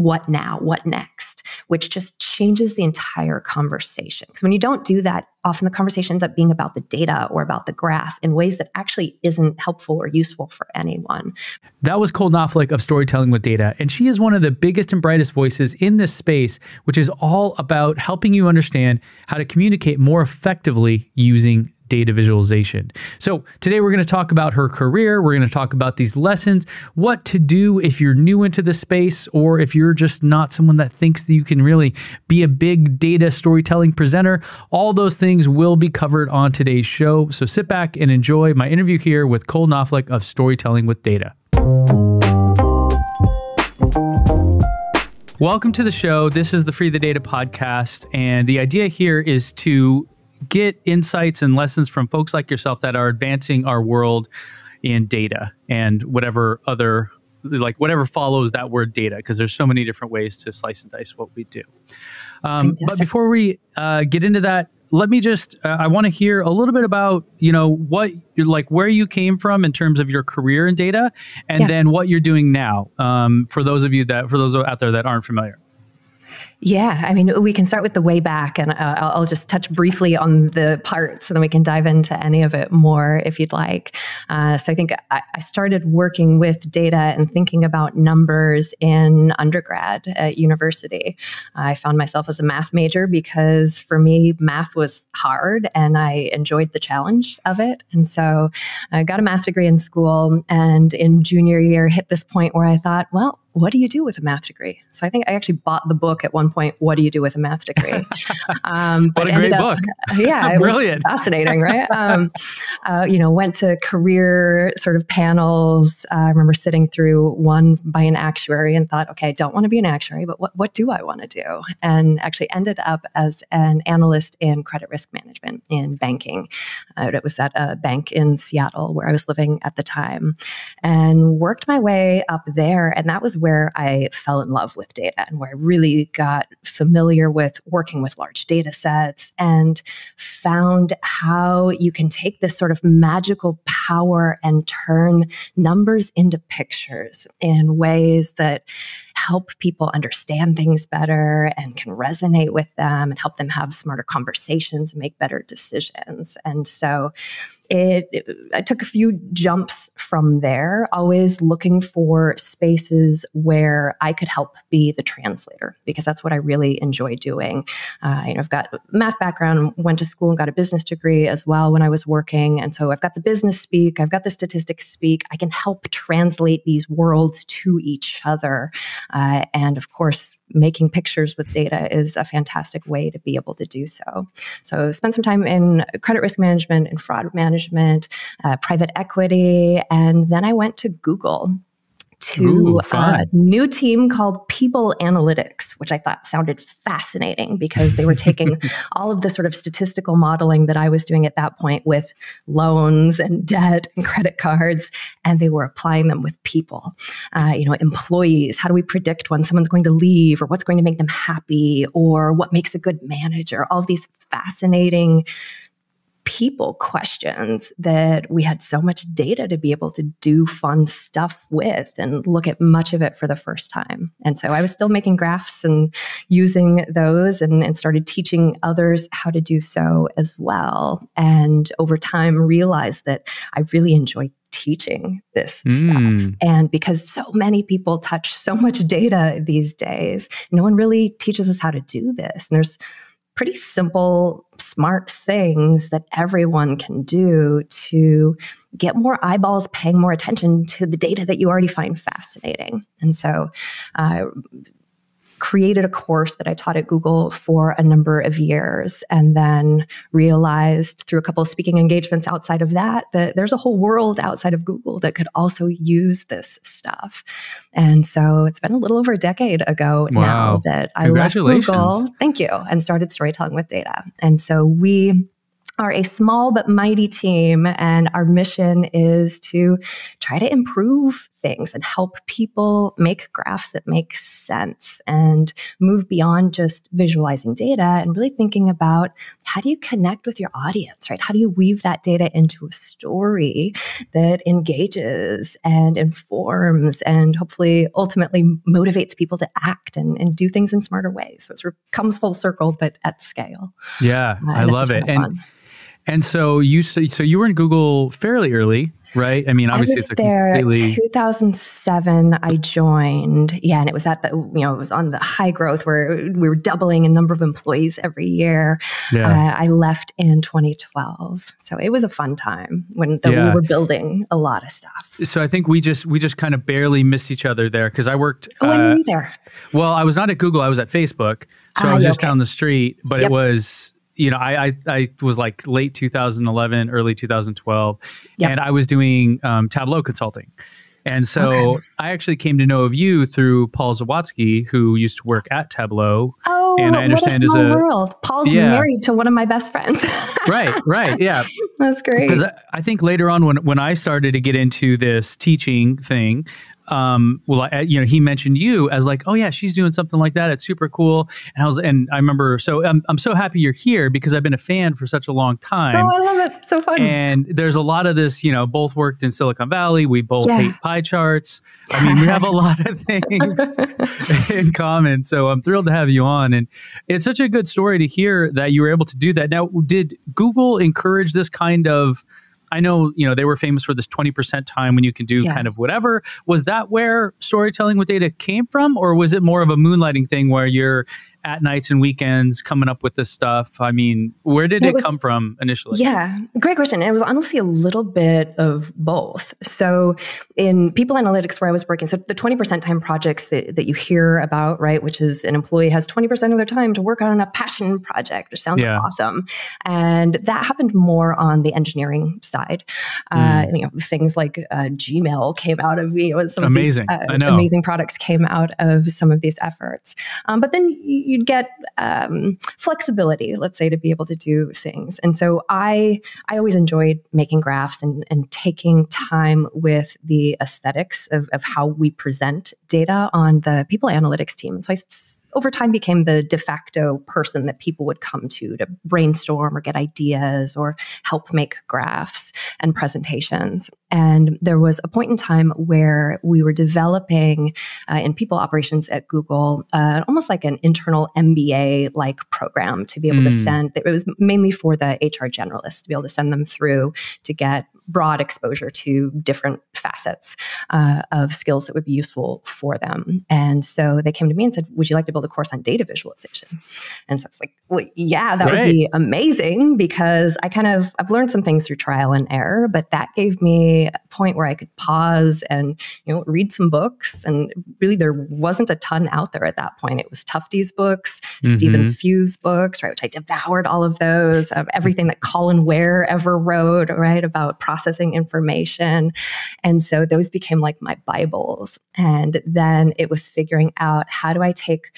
what now, what next, which just changes the entire conversation. Because when you don't do that, often the conversation ends up being about the data or about the graph in ways that actually isn't helpful or useful for anyone. That was Cole Knaflic of Storytelling with Data, and she is one of the biggest and brightest voices in this space, which is all about helping you understand how to communicate more effectively using data visualization. So today we're going to talk about her career. We're going to talk about these lessons, what to do if you're new into the space, or if you're just not someone that thinks that you can really be a big data storytelling presenter. All those things will be covered on today's show. So sit back and enjoy my interview here with Cole Knaflic of Storytelling with Data. Welcome to the show. This is the Free the Data podcast. And the idea here is to get insights and lessons from folks like yourself that are advancing our world in data and whatever other, like whatever follows that word data, because there's so many different ways to slice and dice what we do. But before we get into that, let me just, I want to hear a little bit about, you know, what you're like, where you came from in terms of your career in data, and then what you're doing now, for those of you that, for those out there that aren't familiar. Yeah, I mean, we can start with the way back, and I'll just touch briefly on the parts, and then we can dive into any of it more if you'd like. So I think I started working with data and thinking about numbers in undergrad at university. I found myself as a math major because for me, math was hard, and I enjoyed the challenge of it. And so I got a math degree in school, and in junior year, hit this point where I thought, well, what do you do with a math degree? So I think I actually bought the book at one point, What Do You Do with a Math Degree? But what a great book. Yeah, it was fascinating, right? You know, went to career sort of panels. I remember sitting through one by an actuary and thought, okay, I don't want to be an actuary, but what do I want to do? And actually ended up as an analyst in credit risk management in banking. It was at a bank in Seattle where I was living at the time, and worked my way up there. And that was where I fell in love with data and where I really got familiar with working with large data sets and found how you can take this sort of magical power and turn numbers into pictures in ways that help people understand things better and can resonate with them and help them have smarter conversations and make better decisions. And so I took a few jumps from there, always looking for spaces where I could help be the translator, because that's what I really enjoy doing. You know, I've got a math background, went to school and got a business degree as well when I was working. And so I've got the business speak, I've got the statistics speak. I can help translate these worlds to each other. And of course, making pictures with data is a fantastic way to be able to do so. So spent some time in credit risk management and fraud management, private equity, and then I went to Google to a new team called People Analytics, which I thought sounded fascinating because they were taking all of the sort of statistical modeling that I was doing at that point with loans and debt and credit cards, and they were applying them with people. You know, employees, how do we predict when someone's going to leave or what's going to make them happy or what makes a good manager? All of these fascinating people questions that we had so much data to be able to do fun stuff with and look at much of it for the first time. And so I was still making graphs and using those, and started teaching others how to do so as well. And over time realized that I really enjoyed teaching this stuff. And because so many people touch so much data these days, no one really teaches us how to do this. And there's pretty simple, smart things that everyone can do to get more eyeballs paying more attention to the data that you already find fascinating. And so I created a course that I taught at Google for a number of years, and then realized through a couple of speaking engagements outside of that, that there's a whole world outside of Google that could also use this stuff. And so it's been a little over a decade ago now that I left Google. Thank you. And started Storytelling with Data. And so we are a small but mighty team, and our mission is to try to improve things and help people make graphs that make sense and move beyond just visualizing data and really thinking about, how do you connect with your audience, right? How do you weave that data into a story that engages and informs and hopefully ultimately motivates people to act and do things in smarter ways? So it comes full circle, but at scale. Yeah, I love it. And so you were in Google fairly early, right? I mean, obviously it's a completely... 2007 I joined. Yeah, and it was at the, you know, it was on the high growth where we were doubling a number of employees every year. Yeah. I left in 2012. So it was a fun time when we were building a lot of stuff. So I think we just kind of barely missed each other there, because I worked... Oh, I knew you there. Well, I was not at Google, I was at Facebook. So I was just down the street, but it was... You know, I was like late 2011, early 2012, and I was doing Tableau consulting. And so I actually came to know of you through Paul Zawatsky, who used to work at Tableau. Oh, and I understand what a small world. Paul's married to one of my best friends. right, yeah. That's great. Because I think later on when I started to get into this teaching thing, you know, he mentioned you as like, oh yeah, she's doing something like that. It's super cool. And I remember, so I'm so happy you're here, because I've been a fan for such a long time. Oh, I love it. So fun. And there's a lot of this, you know, both worked in Silicon Valley. We both hate pie charts. I mean, we have a lot of things in common. So I'm thrilled to have you on. And it's such a good story to hear that you were able to do that. Now, did Google encourage this kind of, I know, you know, they were famous for this 20% time when you can do kind of whatever. Was that where Storytelling with Data came from? Or was it more of a moonlighting thing where you're at nights and weekends coming up with this stuff? I mean, where did it come from initially? Yeah, great question. And it was honestly a little bit of both. So in People Analytics, where I was working, so the 20% time projects that you hear about, right, which is an employee has 20% of their time to work on a passion project, which sounds awesome. And that happened more on the engineering side. You know, things like Gmail came out of, you know, some of these amazing products came out of some of these efforts. But then you'd get flexibility, let's say, to be able to do things. And so I always enjoyed making graphs and taking time with the aesthetics of how we present data on the People Analytics team. So I over time became the de facto person that people would come to brainstorm or get ideas or help make graphs and presentations. And there was a point in time where we were developing in people operations at Google, almost like an internal MBA-like program to be able to send, it was mainly for the HR generalists to be able to send them through to get broad exposure to different facets of skills that would be useful for them. And so they came to me and said, would you like to build a course on data visualization? And so it's like, well, yeah, that would be amazing, because I've learned some things through trial and error, but that gave me a point where I could pause and, you know, read some books. And really there wasn't a ton out there at that point. It was Tufte's books, Stephen Few's books, right, which I devoured all of those, everything that Colin Ware ever wrote, right, about processing information. And so those became like my Bibles. And then it was figuring out, how do I take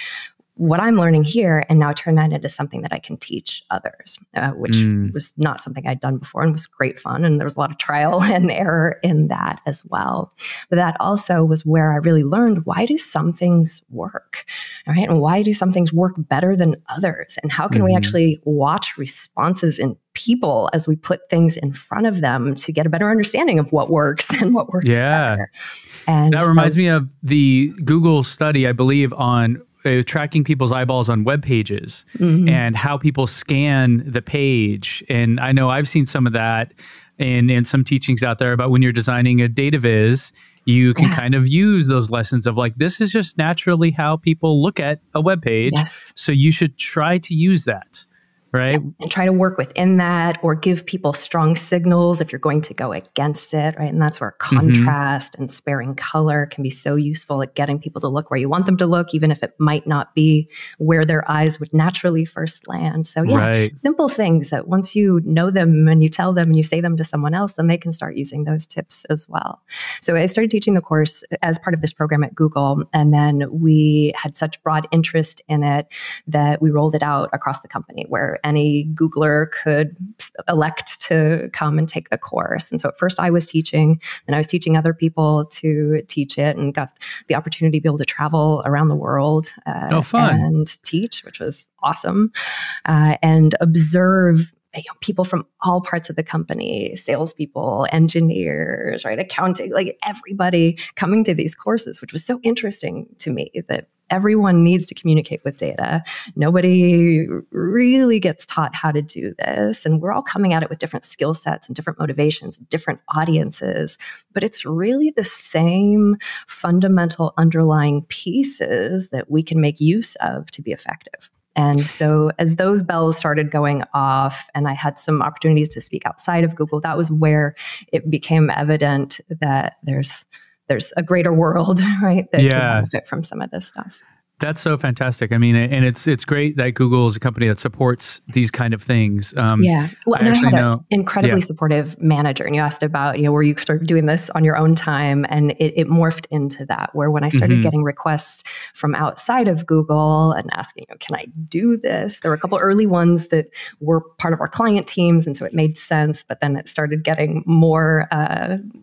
what I'm learning here and now turn that into something that I can teach others, which was not something I'd done before and was great fun. And there was a lot of trial and error in that as well. But that also was where I really learned, why do some things work, right? And why do some things work better than others? And how can we actually watch responses in people as we put things in front of them to get a better understanding of what works and what works better? And that reminds me of the Google study, I believe, on tracking people's eyeballs on web pages and how people scan the page. And I know I've seen some of that in some teachings out there about when you're designing a data viz, you can kind of use those lessons of like, this is just naturally how people look at a web page. So you should try to use that. Right. And try to work within that or give people strong signals if you're going to go against it. Right. And that's where contrast and sparing color can be so useful at getting people to look where you want them to look, even if it might not be where their eyes would naturally first land. So yeah, simple things that once you know them and you tell them and you say them to someone else, then they can start using those tips as well. So I started teaching the course as part of this program at Google. And then we had such broad interest in it that we rolled it out across the company, where any Googler could elect to come and take the course. And so at first I was teaching, then I was teaching other people to teach it, and got the opportunity to be able to travel around the world and teach, which was awesome, and observe people from all parts of the company, salespeople, engineers, right, accounting, like everybody coming to these courses, which was so interesting to me that everyone needs to communicate with data. Nobody really gets taught how to do this. And we're all coming at it with different skill sets and different motivations, different audiences. But it's really the same fundamental underlying pieces that we can make use of to be effective. And so as those bells started going off and I had some opportunities to speak outside of Google, that was where it became evident that there's a greater world, right, that can benefit from some of this stuff. That's so fantastic. I mean, and it's great that Google is a company that supports these kind of things. Well, I had an incredibly supportive manager. And you asked about, were you sort of doing this on your own time? And it morphed into that, where when I started getting requests from outside of Google and asking, can I do this? There were a couple early ones that were part of our client teams. And so it made sense. But then it started getting more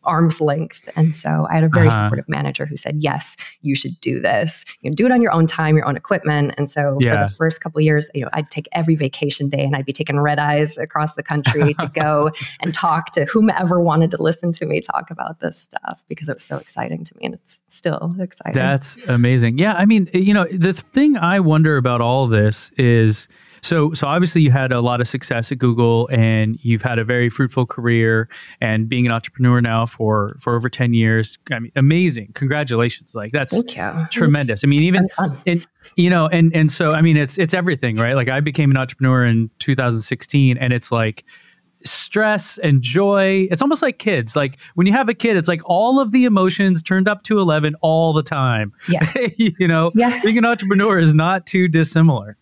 arm's length. And so I had a very supportive manager who said, yes, you should do this. You can do it on your own time, your own equipment. And so for the first couple of years, I'd take every vacation day and I'd be taking red eyes across the country to go and talk to whomever wanted to listen to me talk about this stuff, because it was so exciting to me, and it's still exciting. That's amazing. Yeah. I mean, the thing I wonder about all this is, so obviously you had a lot of success at Google and you've had a very fruitful career, and being an entrepreneur now for over 10 years, I mean, amazing. Congratulations. Like, that's tremendous. I mean, even, and so, I mean, it's everything, right? Like, I became an entrepreneur in 2016, and it's like stress and joy. It's almost like kids. Like, when you have a kid, it's like all of the emotions turned up to 11 all the time. Yeah. Being an entrepreneur is not too dissimilar.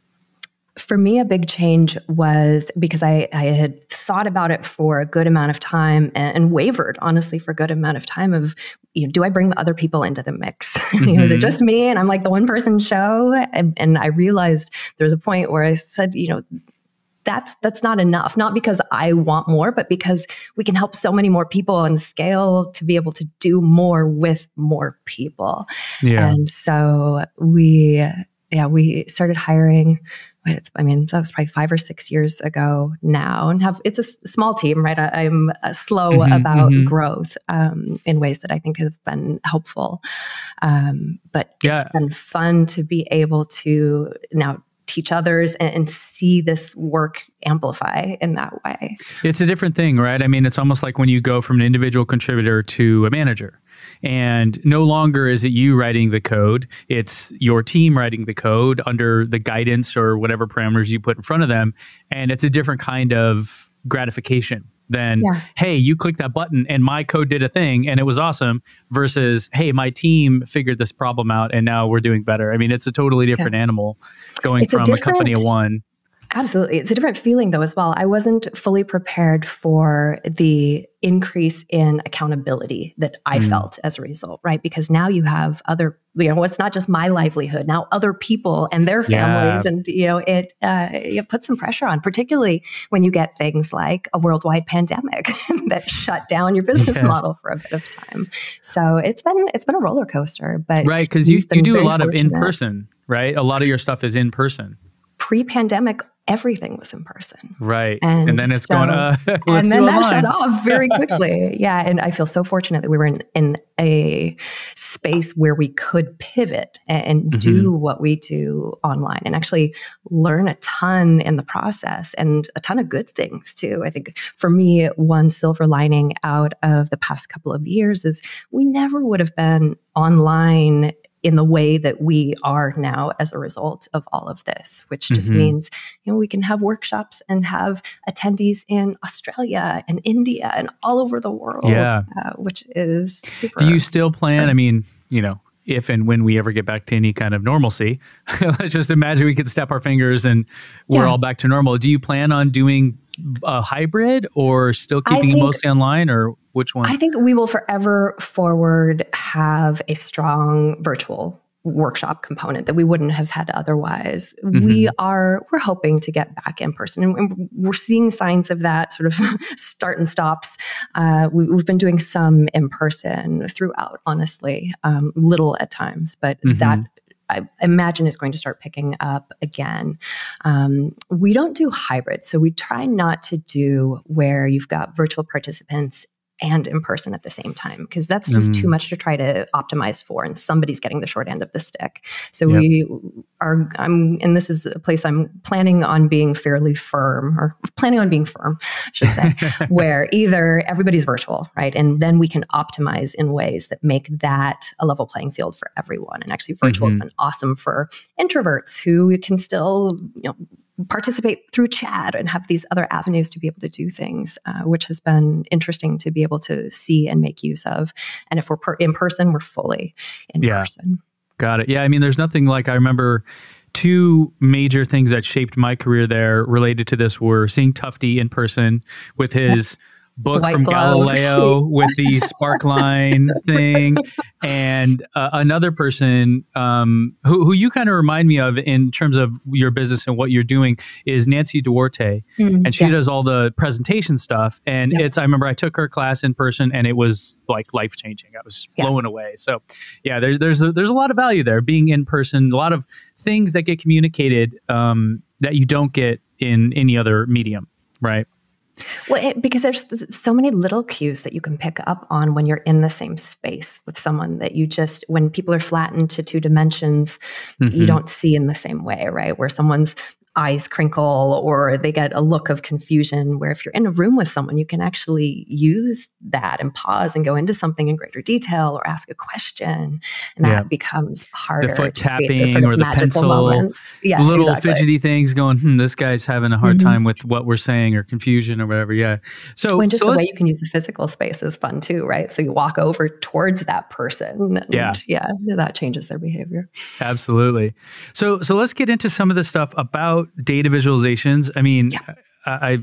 For me, a big change was because I had thought about it for a good amount of time and wavered, honestly, for a good amount of time of, do I bring other people into the mix? Is it just me and I'm like the one person show? And I realized there was a point where I said, that's not enough, not because I want more, but because we can help so many more people and scale to be able to do more with more people. Yeah. And so we started hiring. That was probably 5 or 6 years ago now, and it's a small team, right? I'm slow about growth in ways that I think have been helpful. But it's been fun to be able to now teach others and see this work amplify in that way. It's a different thing, right? I mean, it's almost like when you go from an individual contributor to a manager. And no longer is it you writing the code, it's your team writing the code under the guidance or whatever parameters you put in front of them. And it's a different kind of gratification than, hey, you clicked that button and my code did a thing and it was awesome, versus, hey, my team figured this problem out and now we're doing better. I mean, it's a totally different animal going from a company of one. Absolutely. It's a different feeling, though, as well. I wasn't fully prepared for the increase in accountability that I felt as a result, right? Because now you have other, it's not just my livelihood, now other people and their families, and, it puts some pressure on, particularly when you get things like a worldwide pandemic that shut down your business model for a bit of time. So it's been a roller coaster, but right. 'Cause you do a lot of in-person, right? A lot of your stuff is in-person. Pre-pandemic, everything was in person. Right. And then it's going to... And then that shut off very quickly. Yeah. And I feel so fortunate that we were in a space where we could pivot and do what we do online and actually learn a ton in the process, and a ton of good things too. I think for me, one silver lining out of the past couple of years is we never would have been online in the way that we are now as a result of all of this, which just means, we can have workshops and have attendees in Australia and India and all over the world, which is super. Do you still plan, I mean, if and when we ever get back to any kind of normalcy, let's just imagine we could snap our fingers and we're all back to normal. Do you plan on doing a hybrid or still keeping it mostly online, or which one? I think we will forever forward have a strong virtual workshop component that we wouldn't have had otherwise. Mm-hmm. We're hoping to get back in person, and we're seeing signs of that sort of start and stops. We've been doing some in person throughout, honestly, little at times, but mm-hmm. that I imagine is going to start picking up again. We don't do hybrid, so we try not to do where you've got virtual participants and in person at the same time, because that's just too much to try to optimize for, and somebody's getting the short end of the stick. So yep. And this is a place I'm planning on being firm, I should say, where either everybody's virtual, right? And then we can optimize in ways that make that a level playing field for everyone. And actually, virtual has been awesome for introverts who can still, participate through chat and have these other avenues to be able to do things, which has been interesting to be able to see and make use of. And if we're in person, we're fully in person. Got it. Yeah. I mean, there's nothing like, I remember two major things that shaped my career there related to this were seeing Tufte in person with his book White from Glow. Galileo with the sparkline thing. And another person who you kind of remind me of in terms of your business and what you're doing is Nancy Duarte. And she does all the presentation stuff. And I remember I took her class in person and it was like life-changing. I was just blown away. So yeah, there's a lot of value there being in person, a lot of things that get communicated that you don't get in any other medium, right? Well, because there's so many little cues that you can pick up on when you're in the same space with someone that you just, when people are flattened to two dimensions, you don't see in the same way, right? Where someone's eyes crinkle or they get a look of confusion, where if you're in a room with someone, you can actually use that and pause and go into something in greater detail or ask a question. And that becomes harder. The foot tapping sort of or the pencil, fidgety things going, this guy's having a hard time with what we're saying or confusion or whatever. Yeah. So and just the way you can use the physical space is fun too, right? So you walk over towards that person. And that changes their behavior. Absolutely. So let's get into some of the stuff about data visualizations. I mean, I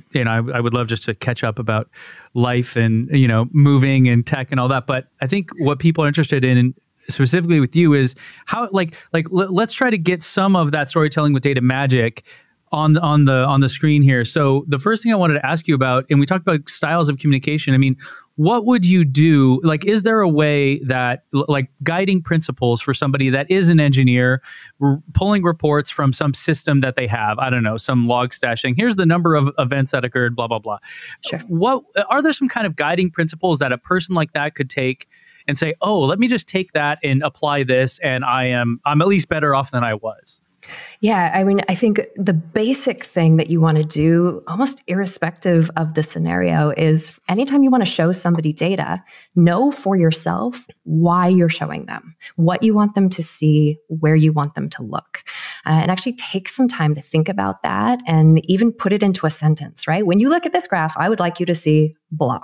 would love just to catch up about life and, moving and tech and all that. But I think what people are interested in specifically with you is how, let's try to get some of that storytelling with data magic on the screen here. So the first thing I wanted to ask you about, and we talked about styles of communication. I mean, what would you do? Like, is there a way that, like, guiding principles for somebody that is an engineer pulling reports from some system that they have? I don't know, some log stashing. Here's the number of events that occurred, blah, blah, blah. Sure. What are there some kind of guiding principles that a person like that could take and say, oh, let me just take that and apply this, and I'm at least better off than I was? Yeah, I mean, I think the basic thing that you want to do, almost irrespective of the scenario, is anytime you want to show somebody data, know for yourself why you're showing them, what you want them to see, where you want them to look. And actually take some time to think about that and even put it into a sentence, right? When you look at this graph, I would like you to see blah.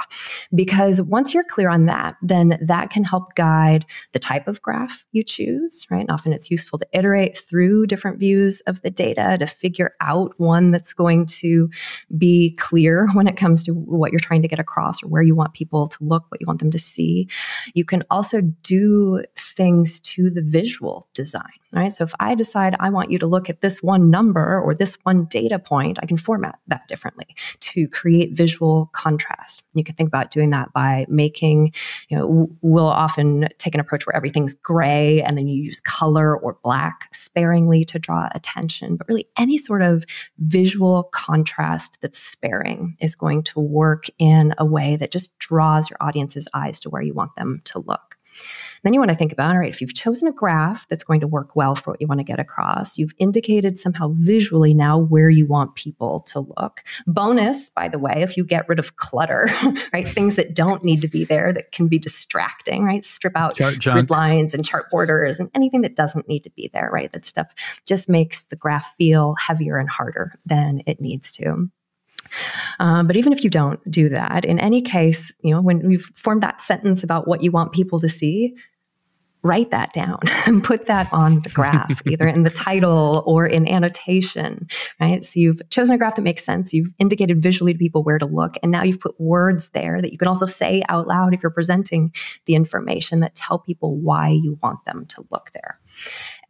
Because once you're clear on that, then that can help guide the type of graph you choose, right? And often it's useful to iterate through different views of the data to figure out one that's going to be clear when it comes to what you're trying to get across or where you want people to look, what you want them to see. You can also do things to the visual design, right? So if I decide I want you to look at this one number or this one data point, I can format that differently to create visual contrast. You can think about doing that by making, we'll often take an approach where everything's gray and then you use color or black sparingly to draw attention, but really any sort of visual contrast that's sparing is going to work in a way that just draws your audience's eyes to where you want them to look. Then you want to think about, all right, if you've chosen a graph that's going to work well for what you want to get across, you've indicated somehow visually now where you want people to look. Bonus, by the way, if you get rid of clutter, right? Things that don't need to be there that can be distracting, right? Strip out grid lines and chart borders and anything that doesn't need to be there, right? That stuff just makes the graph feel heavier and harder than it needs to. But even if you don't do that, in any case, when you've formed that sentence about what you want people to see, write that down and put that on the graph, either in the title or in annotation, right? So you've chosen a graph that makes sense. You've indicated visually to people where to look. And now you've put words there that you can also say out loud if you're presenting the information that tell people why you want them to look there.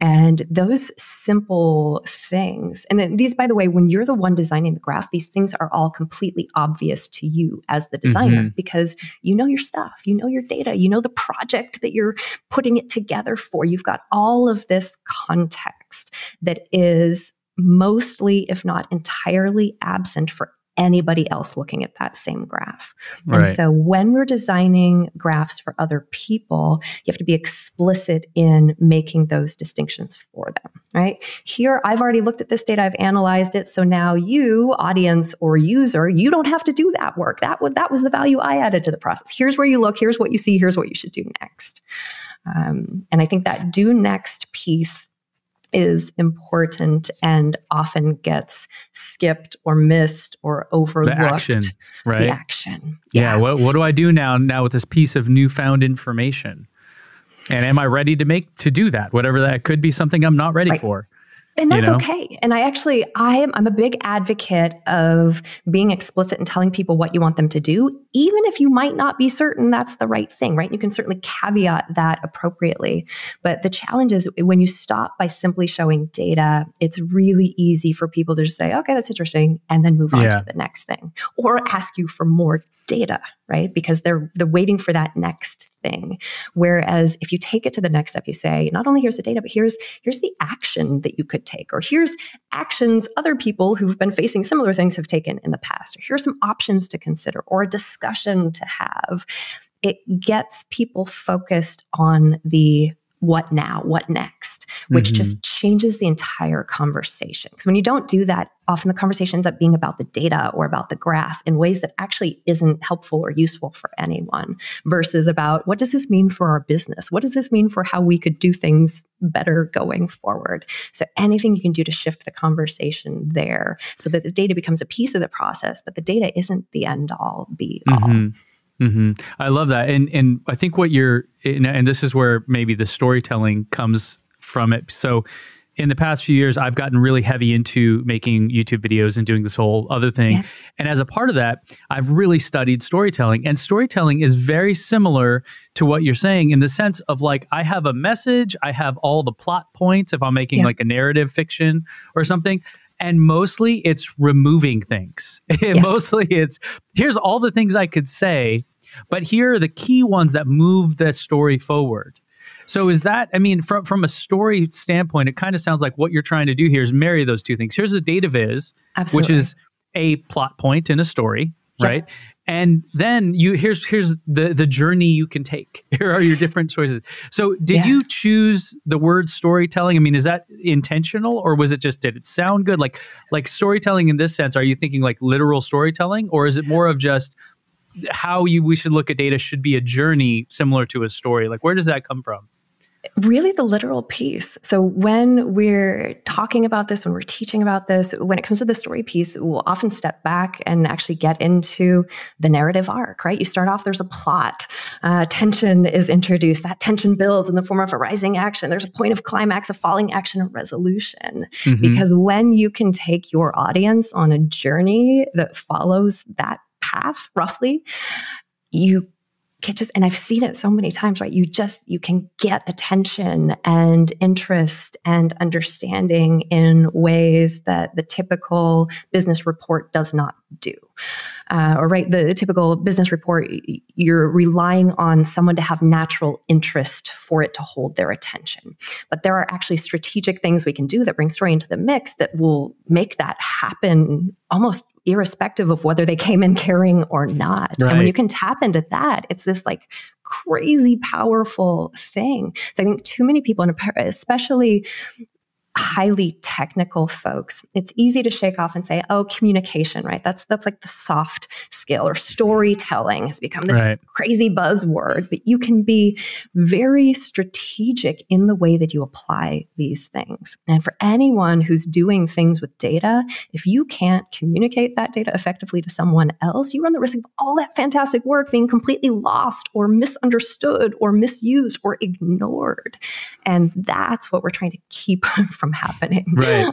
And those simple things, and then these, by the way, when you're the one designing the graph, these things are all completely obvious to you as the designer, because you know your stuff, you know your data, you know the project that you're putting it together for. You've got all of this context that is mostly, if not entirely, absent for anybody else looking at that same graph. Right. And so when we're designing graphs for other people, you have to be explicit in making those distinctions for them, right? Here, I've already looked at this data, I've analyzed it. So now you, audience or user, you don't have to do that work. That was the value I added to the process. Here's where you look, here's what you see, here's what you should do next. And I think that do next piece is important and often gets skipped or missed or overlooked. The action, right? The action. Yeah. What do I do now with this piece of newfound information? And am I ready to do that? Whatever that could be, something I'm not ready for. And that's okay. And I'm a big advocate of being explicit and telling people what you want them to do, even if you might not be certain that's the right thing, right? You can certainly caveat that appropriately. But the challenge is when you stop by simply showing data, it's really easy for people to just say, okay, that's interesting, and then move on to the next thing, or ask you for more data, right? Because they're waiting for that next thing. Whereas if you take it to the next step, you say, not only here's the data, but here's the action that you could take, or here's actions other people who've been facing similar things have taken in the past, or here's some options to consider, or a discussion to have. It gets people focused on the what now, what next, which just changes the entire conversation. Because when you don't do that, often the conversation ends up being about the data or about the graph in ways that actually isn't helpful or useful for anyone, versus about what does this mean for our business? What does this mean for how we could do things better going forward? So anything you can do to shift the conversation there so that the data becomes a piece of the process, but the data isn't the end all, be all. I love that. And I think what you're, and this is where maybe the storytelling comes from it. So in the past few years, I've gotten really heavy into making YouTube videos and doing this whole other thing. Yeah. And as a part of that, I've really studied storytelling. And storytelling is very similar to what you're saying in the sense of like, I have a message, I have all the plot points if I'm making like a narrative fiction or something. And mostly it's removing things. Mostly it's, here's all the things I could say, but here are the key ones that move the story forward. So is that, I mean, from a story standpoint, it kind of sounds like what you're trying to do here is marry those two things. Here's a data viz, which is a plot point in a story, right? And then here's the journey you can take. Here are your different choices. So did you choose the word storytelling? I mean, is that intentional, or was it just, did it sound good? Like storytelling in this sense, are you thinking like literal storytelling, or is it more of just how we should look at data should be a journey similar to a story? Like, where does that come from? Really the literal piece. So when we're talking about this, when we're teaching about this, when it comes to the story piece, we'll often step back and actually get into the narrative arc, right? You start off, there's a plot, tension is introduced, that tension builds in the form of a rising action. There's a point of climax, a falling action, a resolution. Because when you can take your audience on a journey that follows that path roughly, you can just, and I've seen it so many times, right? You can get attention and interest and understanding in ways that the typical business report does not do. The typical business report, you're relying on someone to have natural interest for it to hold their attention. But there are actually strategic things we can do that bring story into the mix that will make that happen almost irrespective of whether they came in caring or not. Right. And when you can tap into that, it's this like crazy powerful thing. So I think too many people, and especially highly technical folks, it's easy to shake off and say, oh, communication, right? That's like the soft skill, or storytelling has become this crazy buzzword, but you can be very strategic in the way that you apply these things. And for anyone who's doing things with data, if you can't communicate that data effectively to someone else, you run the risk of all that fantastic work being completely lost or misunderstood or misused or ignored. And that's what we're trying to keep from happening. Right.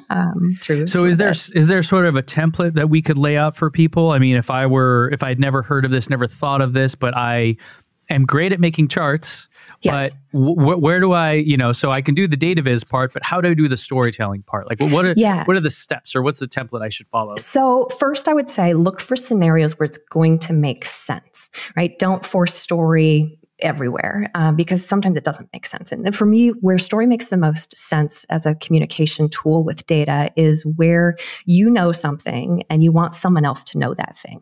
So is there sort of a template that we could lay out for people? I mean, if I'd never heard of this, never thought of this, but I am great at making charts, Yes. But where do I, you know, so I can do the data viz part, but how do I do the storytelling part? Like what are the steps, or what's the template I should follow? So first I would say, look for scenarios where it's going to make sense, right? Don't force story everywhere, because sometimes it doesn't make sense. And for me, where story makes the most sense as a communication tool with data is where you know something and you want someone else to know that thing.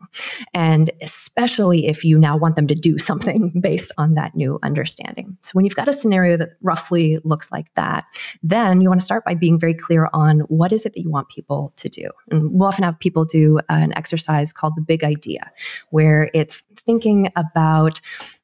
And especially if you now want them to do something based on that new understanding. So when you've got a scenario that roughly looks like that, then you want to start by being very clear on what is it that you want people to do. And we'll often have people do an exercise called the big idea, where it's thinking about,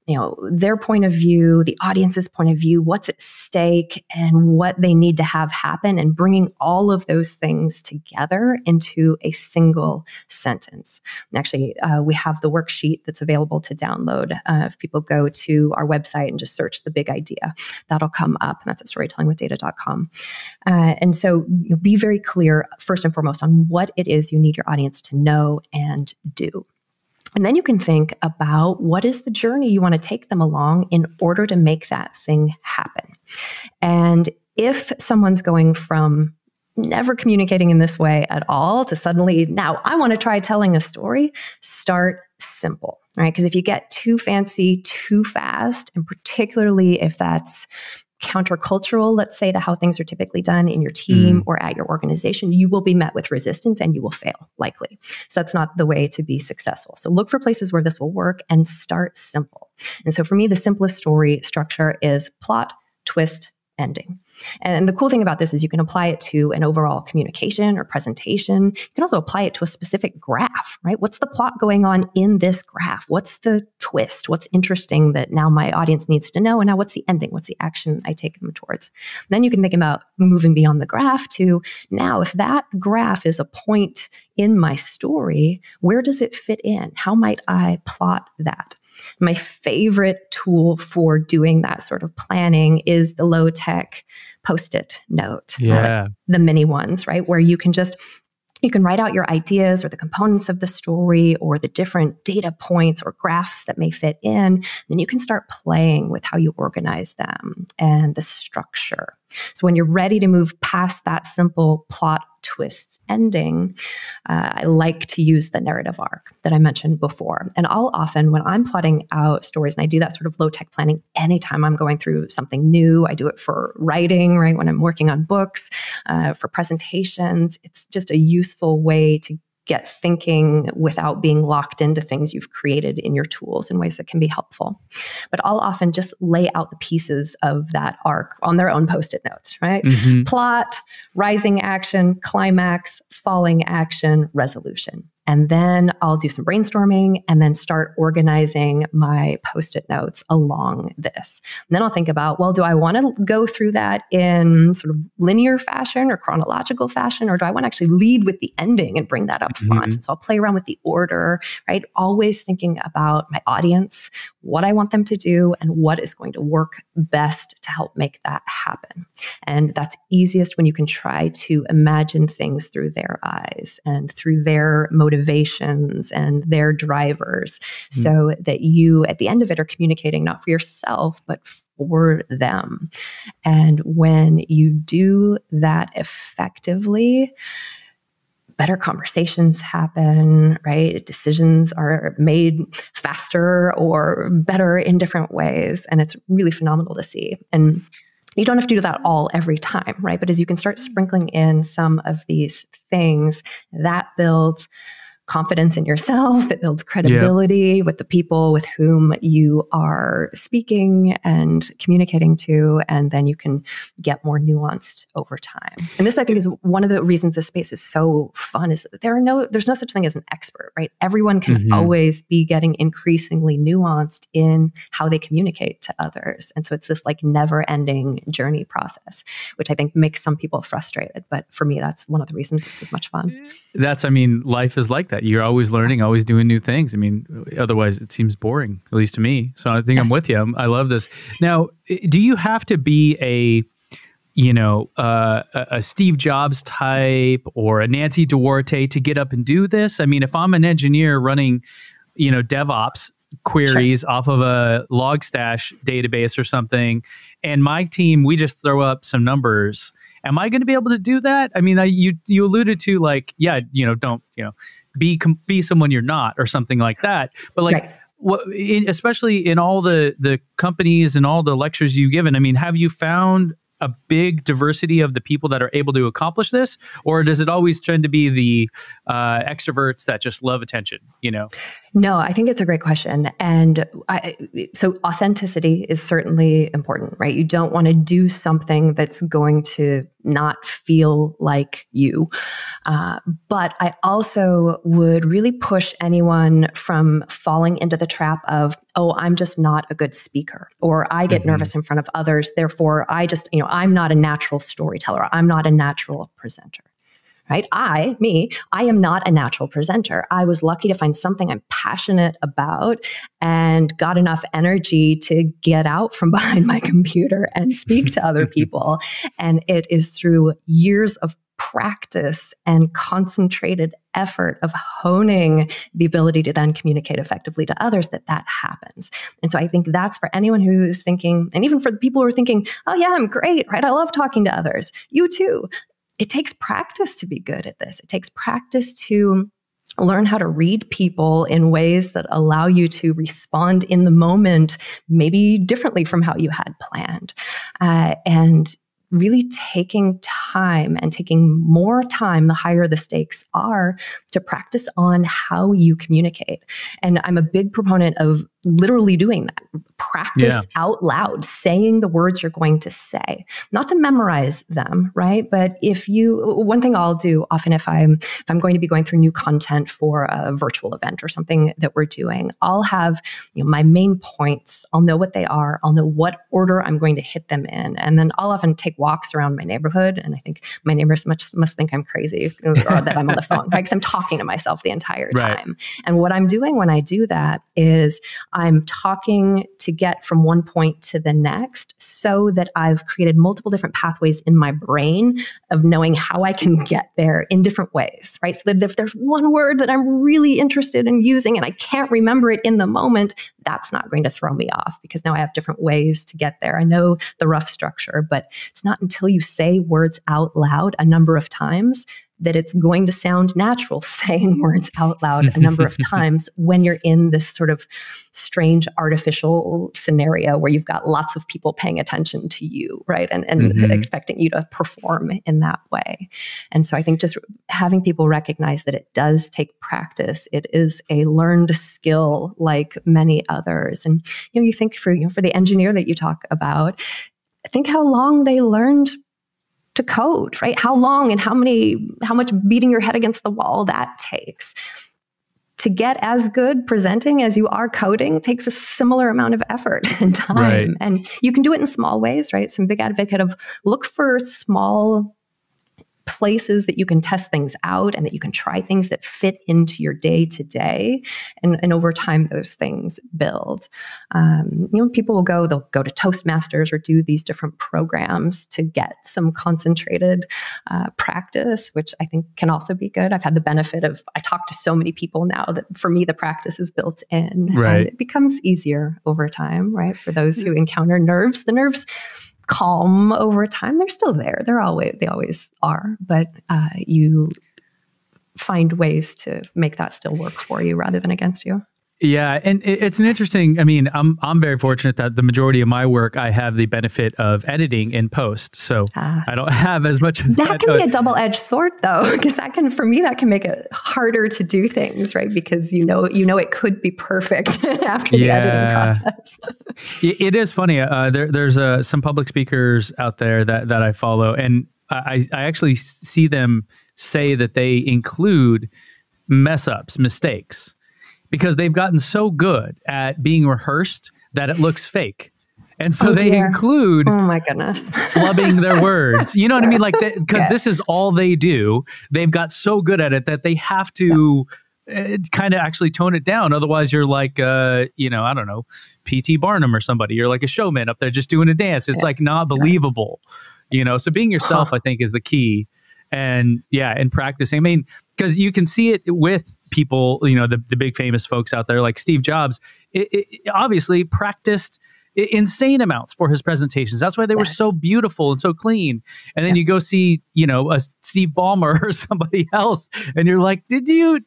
you know, their point of view, the audience's point of view, what's at stake and what they need to have happen, and bringing all of those things together into a single sentence. And actually, we have the worksheet that's available to download. If people go to our website and just search the big idea, that'll come up, and that's at storytellingwithdata.com. And so, you know, be very clear, first and foremost, on what it is you need your audience to know and do. And then you can think about what is the journey you want to take them along in order to make that thing happen. And if someone's going from never communicating in this way at all to suddenly, now I want to try telling a story, start simple, right? Because if you get too fancy, too fast, and particularly if that's countercultural, let's say, to how things are typically done in your team or at your organization, you will be met with resistance and you will fail, likely. So that's not the way to be successful. So look for places where this will work and start simple. And so for me, the simplest story structure is plot, twist, ending. And the cool thing about this is you can apply it to an overall communication or presentation. You can also apply it to a specific graph, right? What's the plot going on in this graph? What's the twist? What's interesting that now my audience needs to know? And now what's the ending? What's the action I take them towards? Then you can think about moving beyond the graph to, now if that graph is a point in my story, where does it fit in? How might I plot that? My favorite tool for doing that sort of planning is the low-tech Post-it note, the mini ones, right? Where you can just, you can write out your ideas or the components of the story or the different data points or graphs that may fit in. Then you can start playing with how you organize them and the structure. So when you're ready to move past that simple plot, twists, ending, I like to use the narrative arc that I mentioned before. And I'll often, when I'm plotting out stories, and I do that sort of low-tech planning anytime I'm going through something new, I do it for writing, right, when I'm working on books, for presentations. It's just a useful way to get thinking without being locked into things you've created in your tools in ways that can be helpful. But I'll often just lay out the pieces of that arc on their own Post-it notes, right? Plot, rising action, climax, falling action, resolution. And then I'll do some brainstorming and then start organizing my Post-it notes along this. And then I'll think about, well, do I want to go through that in sort of linear fashion or chronological fashion? Or do I want to actually lead with the ending and bring that up front? And so I'll play around with the order, right? Always thinking about my audience, what I want them to do, and what is going to work best to help make that happen. And that's easiest when you can try to imagine things through their eyes and through their motivations and their drivers, so that you at the end of it are communicating not for yourself, but for them. And when you do that effectively, better conversations happen, right? Decisions are made faster or better in different ways. And it's really phenomenal to see. And you don't have to do that all every time, right? But as you can start sprinkling in some of these things, that builds confidence in yourself. It builds credibility with the people with whom you are speaking and communicating to, and then you can get more nuanced over time. And this, I think, is one of the reasons this space is so fun, is that there's no such thing as an expert, right? Everyone can always be getting increasingly nuanced in how they communicate to others. And so it's this like never-ending journey process, which I think makes some people frustrated. But for me, that's one of the reasons it's as much fun. That's, I mean, life is like that. You're always learning, always doing new things. I mean, otherwise it seems boring, at least to me. So I think I'm with you. I love this. Now, do you have to be a, you know, a Steve Jobs type or a Nancy Duarte to get up and do this? I mean, if I'm an engineer running, you know, DevOps queries off of a Logstash database or something. And my team, we just throw up some numbers. Am I going to be able to do that? I mean, you alluded to like, yeah, you know, don't, you know, be someone you're not or something like that. But like, especially in all the companies and all the lectures you've given, I mean, have you found a big diversity of the people that are able to accomplish this? Or does it always tend to be the extroverts that just love attention, you know? No, I think it's a great question. And so authenticity is certainly important, right? You don't want to do something that's going to not feel like you. But I also would really push anyone from falling into the trap of, oh, I'm just not a good speaker, or I get nervous in front of others. Therefore, I just, you know, I'm not a natural storyteller. I'm not a natural presenter. Right? I am not a natural presenter. I was lucky to find something I'm passionate about and got enough energy to get out from behind my computer and speak to other people. And it is through years of practice and concentrated effort of honing the ability to then communicate effectively to others that that happens. And so I think that's for anyone who's thinking, and even for the people who are thinking, oh yeah, I'm great, right? I love talking to others. You too. It takes practice to be good at this. It takes practice to learn how to read people in ways that allow you to respond in the moment, maybe differently from how you had planned. And really taking time and taking more time, the higher the stakes are, to practice on how you communicate. And I'm a big proponent of literally doing that. Practice out loud, saying the words you're going to say, not to memorize them, right? But if one thing I'll do often, if I'm going to be going through new content for a virtual event or something that we're doing, I'll have, you know, my main points. I'll know what they are. I'll know what order I'm going to hit them in. And then I'll often take walks around my neighborhood. And I think my neighbors must think I'm crazy or that I'm on the phone, right? Because I'm talking to myself the entire time. Right. And what I'm doing when I do that is I'm talking to get from one point to the next so that I've created multiple different pathways in my brain of knowing how I can get there in different ways, right? So that if there's one word that I'm really interested in using and I can't remember it in the moment, that's not going to throw me off because now I have different ways to get there. I know the rough structure, but it's not until you say words out loud a number of times that it's going to sound natural saying words out loud a number of times when you're in this sort of strange artificial scenario where you've got lots of people paying attention to you, right? And expecting you to perform in that way. And so I think just having people recognize that it does take practice. It is a learned skill like many others. And you know, you think for the engineer that you talk about, think how long they learned to code, right? How long and how much beating your head against the wall that takes. To get as good presenting as you are coding takes a similar amount of effort and time. Right. And you can do it in small ways, right? So I'm a big advocate of look for small places that you can test things out and that you can try things that fit into your day to day. And over time, those things build. You know, people will go, they'll go to Toastmasters or do these different programs to get some concentrated practice, which I think can also be good. I've had the benefit of, I talk to so many people now that for me, the practice is built in. Right. And it becomes easier over time, right? For those who encounter nerves, the nerves calm over time. They're still there. They always are. But you find ways to make that still work for you rather than against you. Yeah, and it's an interesting. I mean, I'm very fortunate that the majority of my work I have the benefit of editing in post, so I don't have as much. That can be a double-edged sword, though, because that can, for me, that can make it harder to do things, right? Because you know, it could be perfect after the editing process. It is funny. There's some public speakers out there that I follow, and I actually see them say that they include mess-ups, mistakes. Because they've gotten so good at being rehearsed that it looks fake. And so they include, oh my goodness, flubbing their words. You know what I mean? Like, because this is all they do. They've got so good at it that they have to kind of actually tone it down. Otherwise, you're like, you know, I don't know, P.T. Barnum or somebody. You're like a showman up there just doing a dance. It's like not believable, you know? So being yourself, I think, is the key. And yeah, and practicing. I mean, because you can see it with people, you know, the big famous folks out there like Steve Jobs, obviously practiced insane amounts for his presentations. That's why they were so beautiful and so clean. And then you go see, you know, a Steve Ballmer or somebody else, and you're like, did you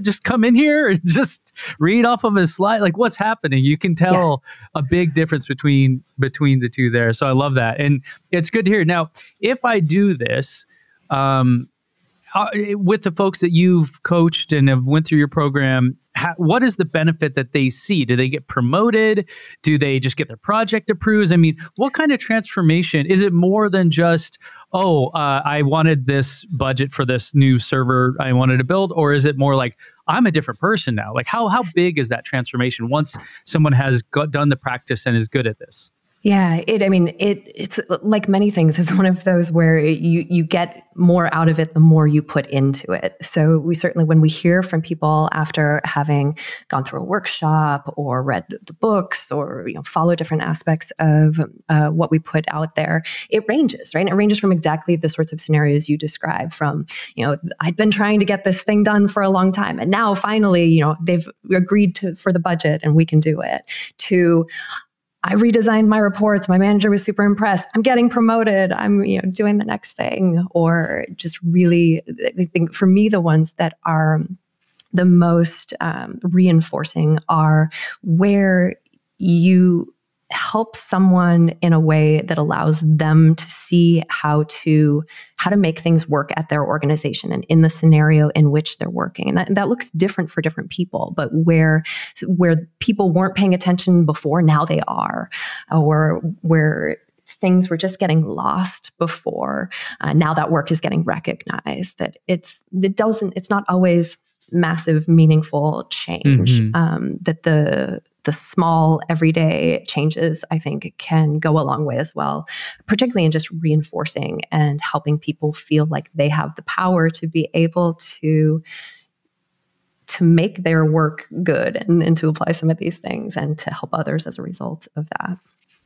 just come in here and just read off of a slide? Like, what's happening? You can tell a big difference between the two there. So I love that. And it's good to hear. Now, if I do this, with the folks that you've coached and have went through your program, what is the benefit that they see? Do they get promoted? Do they just get their project approved? I mean, what kind of transformation? Is it more than just, oh, I wanted this budget for this new server I wanted to build? Or is it more like, I'm a different person now? Like, how big is that transformation once someone has done the practice and is good at this? Yeah, it's like many things. It's one of those where you get more out of it the more you put into it. So we certainly, when we hear from people after having gone through a workshop or read the books or follow different aspects of what we put out there, it ranges, right? It ranges from exactly the sorts of scenarios you describe. From I'd been trying to get this thing done for a long time, and now finally, they've agreed for the budget and we can do it. To I redesigned my reports. My manager was super impressed. I'm getting promoted. I'm doing the next thing. Or just really, I think for me, the ones that are the most reinforcing are where you help someone in a way that allows them to see how to make things work at their organization and in the scenario in which they're working. And that looks different for different people, but where people weren't paying attention before, now they are, or where things were just getting lost before, now that work is getting recognized. That it's not always massive, meaningful change. Mm-hmm. That the small everyday changes, I think, can go a long way as well, particularly in just reinforcing and helping people feel like they have the power to be able to make their work good and to apply some of these things and to help others as a result of that.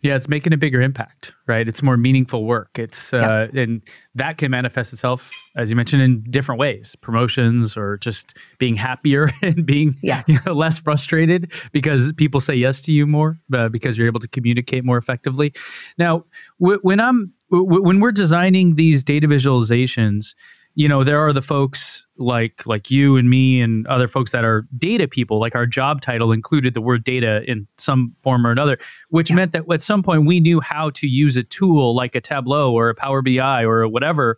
Yeah, it's making a bigger impact, right? It's more meaningful work. It's and that can manifest itself, as you mentioned, in different ways. Promotions or just being happier and being less frustrated because people say yes to you more, because you're able to communicate more effectively. Now, when we're designing these data visualizations, there are the folks like you and me and other folks that are data people. Like, our job title included the word data in some form or another, which meant that at some point we knew how to use a tool like a Tableau or a Power BI or whatever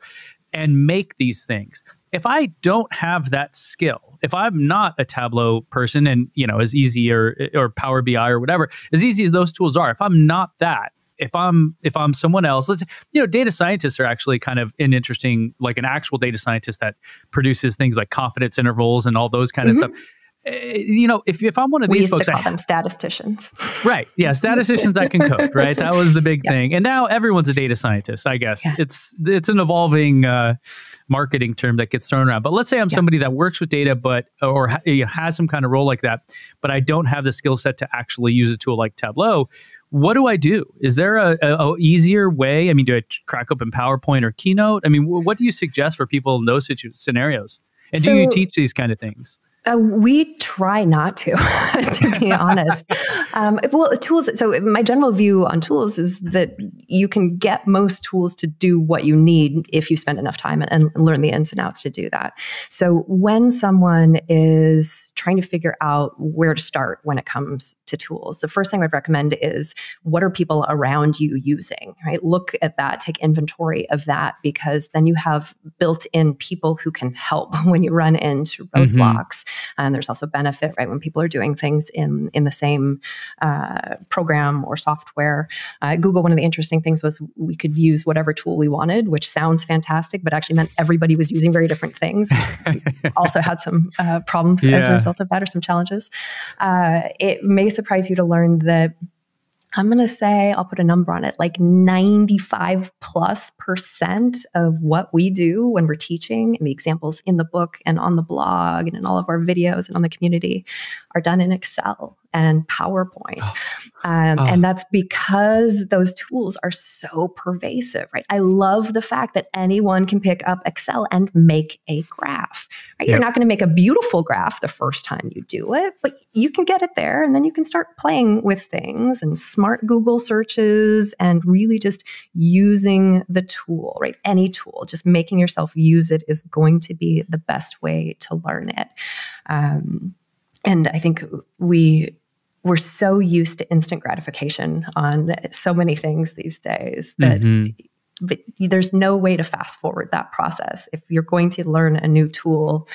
and make these things. If I don't have that skill, if I'm not a Tableau person, and as easy or Power BI or whatever, as easy as those tools are, if I'm not that, if I'm someone else, data scientists are actually kind of an interesting, like an actual data scientist that produces things like confidence intervals and all those kind of stuff. If I'm one of these folks, we used to call them statisticians. Right. Yeah. Statisticians that can code, right? That was the big thing. And now everyone's a data scientist, I guess. Yeah. It's an evolving marketing term that gets thrown around. But let's say I'm somebody that works with data, or has some kind of role like that, but I don't have the skill set to actually use a tool like Tableau. What do I do? Is there a easier way? I mean, do I crack open PowerPoint or Keynote? I mean, what do you suggest for people in those scenarios? And do you teach these kind of things? We try not to, to be honest. Well, tools. So my general view on tools is that you can get most tools to do what you need if you spend enough time and learn the ins and outs to do that. So when someone is trying to figure out where to start when it comes to tools, the first thing I'd recommend is, what are people around you using, right? Look at that, take inventory of that, because then you have built-in people who can help when you run into roadblocks. And there's also benefit, right? When people are doing things in the same program or software. Google, one of the interesting things was we could use whatever tool we wanted, which sounds fantastic, but actually meant everybody was using very different things. We also had some problems as a result of that, or some challenges. It may surprise you to learn that, I'm going to say, I'll put a number on it, like 95%+ of what we do when we're teaching, and the examples in the book and on the blog and in all of our videos and on the community, are done in Excel. and PowerPoint. And that's because those tools are so pervasive, right? I love the fact that anyone can pick up Excel and make a graph, right? Yep. You're not going to make a beautiful graph the first time you do it, but you can get it there and then you can start playing with things and smart Google searches and really just using the tool, right? Any tool, just making yourself use it is going to be the best way to learn it. And I think we're so used to instant gratification on so many things these days that but there's no way to fast forward that process. If you're going to learn a new tool,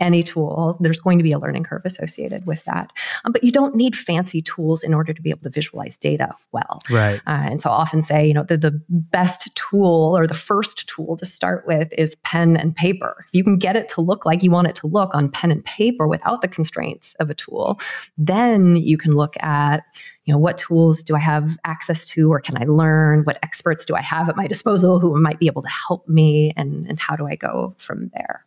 any tool, there's going to be a learning curve associated with that. But you don't need fancy tools in order to be able to visualize data well. Right. And so I often say, you know, the best tool or the first tool to start with is pen and paper. If you can get it to look like you want it to look on pen and paper without the constraints of a tool, then you can look at, you know, what tools do I have access to or can I learn? What experts do I have at my disposal who might be able to help me? And how do I go from there?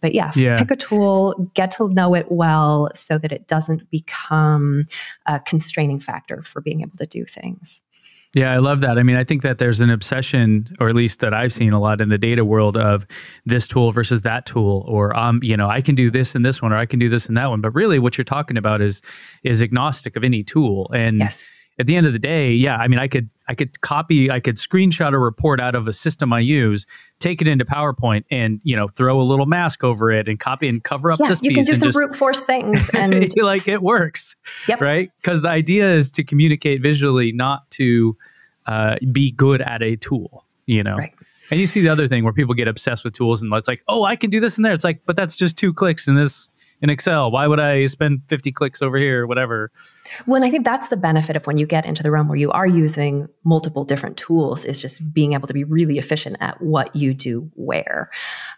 But yeah, pick a tool, get to know it well so that it doesn't become a constraining factor for being able to do things. Yeah, I love that. I mean, I think that there's an obsession, or at least that I've seen a lot in the data world, of this tool versus that tool, or, you know, I can do this and this one, or I can do this and that one. But really what you're talking about is agnostic of any tool. And yes. At the end of the day, yeah, I mean, I could screenshot a report out of a system I use, take it into PowerPoint and, you know, throw a little mask over it and copy and cover up this piece. You can do some brute force things. And like it works, right? Because the idea is to communicate visually, not to be good at a tool, you know? Right. And you see the other thing where people get obsessed with tools and it's like, oh, I can do this in there. It's like, but that's just 2 clicks in this. In Excel, why would I spend 50 clicks over here or whatever? Well, and I think that's the benefit of when you get into the realm where you are using multiple different tools is just being able to be really efficient at what you do where.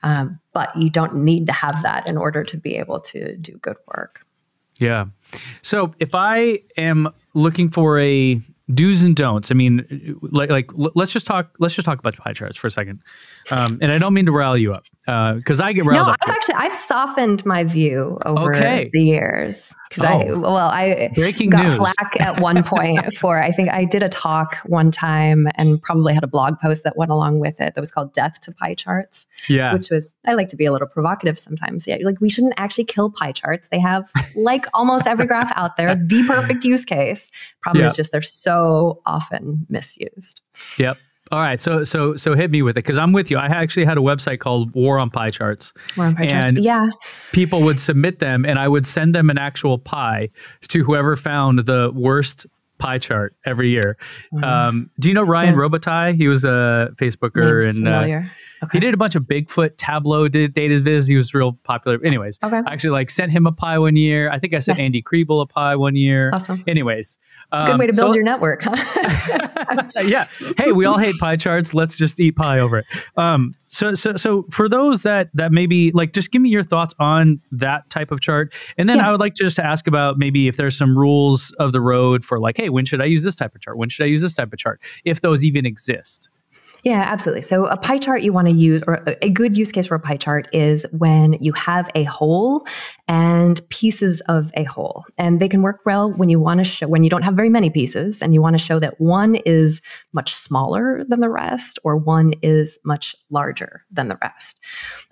But you don't need to have that in order to be able to do good work. Yeah. So if I am looking for a do's and don'ts, I mean, like let's just talk about pie charts for a second. And I don't mean to rile you up because I get riled up. No, I've softened my view over the years because I got flack at one point for, I think I did a talk one time and probably had a blog post that went along with it that was called "Death to Pie Charts." Yeah, which was, I like to be a little provocative sometimes. Yeah, like we shouldn't actually kill pie charts. They have, like almost every graph out there, the perfect use case. Problem is just they're so often misused. Yep. All right, so hit me with it because I'm with you. I actually had a website called War on Pie Charts. War on Pie Charts. Yeah. People would submit them, and I would send them an actual pie to whoever found the worst pie chart every year. Do you know Ryan Robitaille? He was a Facebooker, and he did a bunch of Bigfoot. Tableau did data viz. He was real popular. Anyways, I actually like sent him a pie one year. I think I sent Andy Kreibel a pie one year. Awesome. Anyways, good way to build your network, huh? Yeah. Hey, we all hate pie charts. Let's just eat pie over it. So for those that maybe like, just give me your thoughts on that type of chart. And then I would like to just ask about maybe if there's some rules of the road for like, hey, when should I use this type of chart? When should I use this type of chart? If those even exist. Yeah, absolutely. So a pie chart you want to use, or a good use case for a pie chart, is when you have a whole and pieces of a whole. And they can work well when you want to show, when you don't have very many pieces and you want to show that one is much smaller than the rest or one is much larger than the rest.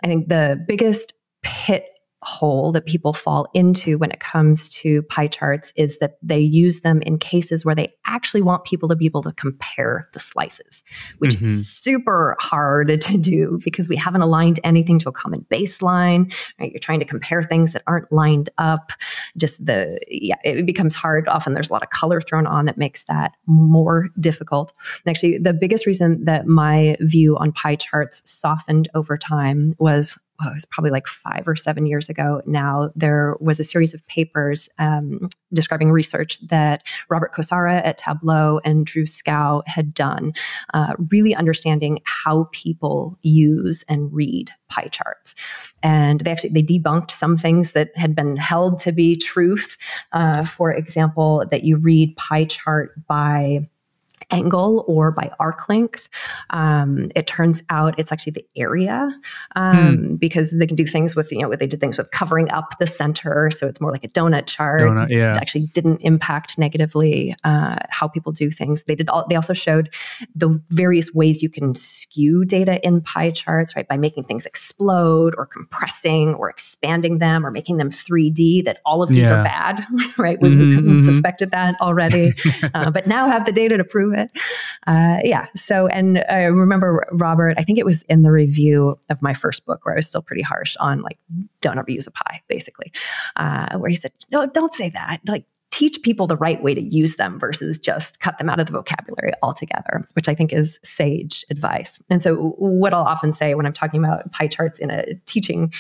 I think the biggest pitfall that people fall into when it comes to pie charts is that they use them in cases where they actually want people to be able to compare the slices, which is super hard to do because we haven't aligned anything to a common baseline, right? You're trying to compare things that aren't lined up. Just it becomes hard. Often there's a lot of color thrown on that makes that more difficult. And actually, the biggest reason that my view on pie charts softened over time was, it was probably like 5 or 7 years ago now, there was a series of papers describing research that Robert Kosara at Tableau and Drew Scow had done, really understanding how people use and read pie charts. And they debunked some things that had been held to be truth. For example, that you read pie chart by angle or by arc length. It turns out it's actually the area, because they can do things with, they did things with covering up the center. So it's more like a donut chart. It actually didn't impact negatively how people do things. They also showed the various ways you can skew data in pie charts, right? By making things explode or compressing or expanding them or making them 3D, that all of these are bad, right? We suspected that already, but now have the data to prove it. So, and I remember, Robert, I think it was in the review of my first book where I was still pretty harsh on like, don't overuse a pie, basically, where he said, no, don't say that. Like, teach people the right way to use them versus just cut them out of the vocabulary altogether, which I think is sage advice. And so what I'll often say when I'm talking about pie charts in a teaching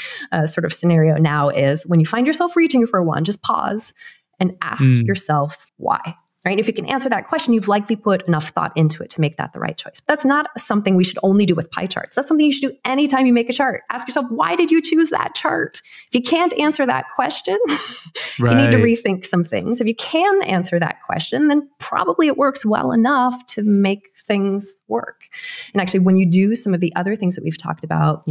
sort of scenario now is when you find yourself reaching for one, just pause and ask yourself why. Right? If you can answer that question, you've likely put enough thought into it to make that the right choice. But that's not something we should only do with pie charts. That's something you should do anytime you make a chart. Ask yourself, why did you choose that chart? If you can't answer that question, you need to rethink some things. If you can answer that question, then probably it works well enough to make things work. And actually, when you do some of the other things that we've talked about,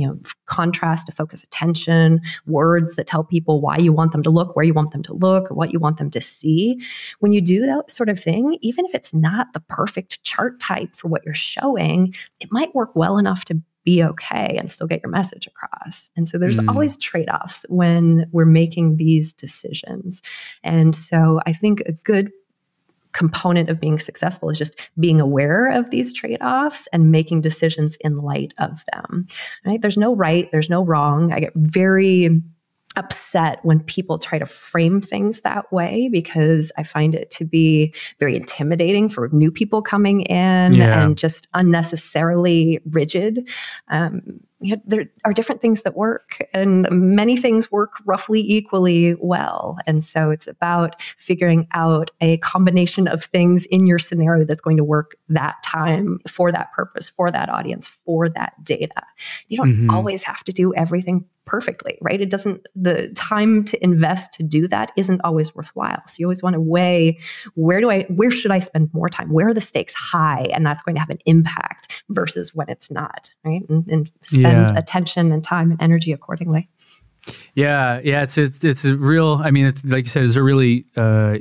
contrast to focus attention, words that tell people why you want them to look, where you want them to look, or what you want them to see. When you do that sort of thing, even if it's not the perfect chart type for what you're showing, it might work well enough to be okay and still get your message across. And so there's always trade-offs when we're making these decisions. And so I think a good component of being successful is just being aware of these trade-offs and making decisions in light of them, right? There's no right, there's no wrong. I get very upset when people try to frame things that way because I find it to be very intimidating for new people coming in and just unnecessarily rigid. There are different things that work and many things work roughly equally well. And so it's about figuring out a combination of things in your scenario that's going to work that time for that purpose, for that audience, for that data. You don't always have to do everything perfectly, right? The time to invest to do that isn't always worthwhile. So you always want to weigh, where should I spend more time? Where are the stakes high? And that's going to have an impact versus when it's not, right? And spend attention and time and energy accordingly. Yeah. It's a real, it's like you said, it's a really,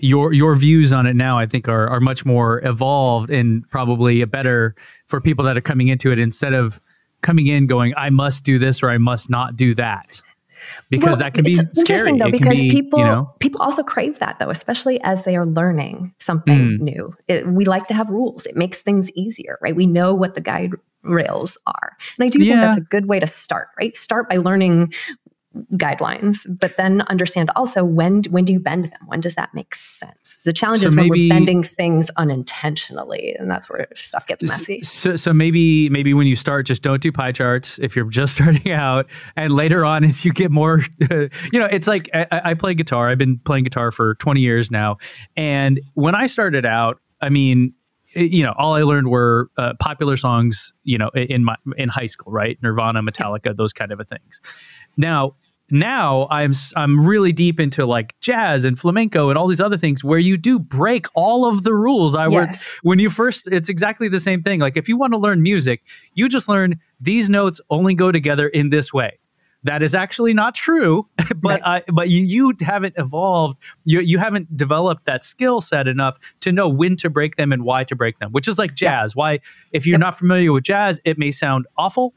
your views on it now, I think are much more evolved and probably better for people that are coming into it instead of coming in going, I must do this or I must not do that. Because that can be interesting, though, because people also crave that, though, especially as they are learning something new. We like to have rules. It makes things easier, right? We know what the guide rails are. And I do think that's a good way to start, right? Start by learning guidelines, but then understand also when do you bend them? When does that make sense? The challenge is when we're bending things unintentionally, and that's where stuff gets messy. So maybe when you start, just don't do pie charts if you're just starting out, and later on as you get more, it's like I play guitar. I've been playing guitar for 20 years now, and when I started out, all I learned were popular songs, in high school, right? Nirvana, Metallica, those kind of things. Now I'm really deep into like jazz and flamenco and all these other things where you do break all of the rules. When you first, it's exactly the same thing. Like if you want to learn music, you just learn these notes only go together in this way. That is actually not true, but you haven't evolved. You haven't developed that skill set enough to know when to break them and why to break them, which is like jazz. Why, if you're not familiar with jazz, it may sound awful,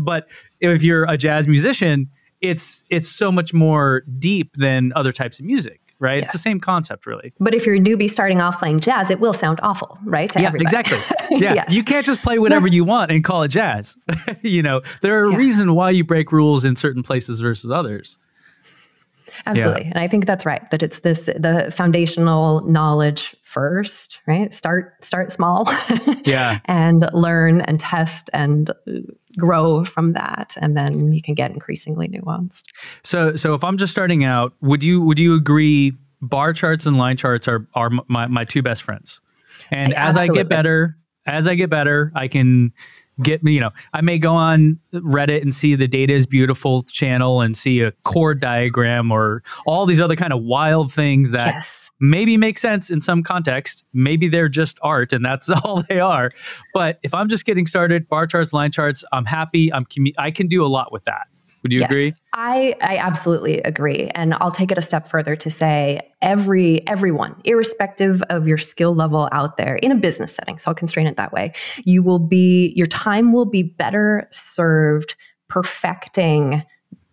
but if you're a jazz musician, it's so much more deep than other types of music. Right? Yes. It's the same concept, really. But if you're a newbie starting off playing jazz, it will sound awful, right? To everybody. Exactly. Yeah, yes. You can't just play whatever you want and call it jazz. There are a reason why you break rules in certain places versus others. Absolutely. Yeah. And I think that's right, that it's the foundational knowledge first, right? Start small and learn and test and grow from that. And then you can get increasingly nuanced. So if I'm just starting out, would you agree bar charts and line charts are my two best friends? And as I get better, I can get, I may go on Reddit and see the Data is Beautiful channel and see a chord diagram or all these other kind of wild things that maybe make sense in some context. Maybe they're just art and that's all they are. But if I'm just getting started, bar charts, line charts, I'm happy. I can do a lot with that. Would you agree? I absolutely agree. And I'll take it a step further to say everyone, irrespective of your skill level out there in a business setting, so I'll constrain it that way, your time will be better served perfecting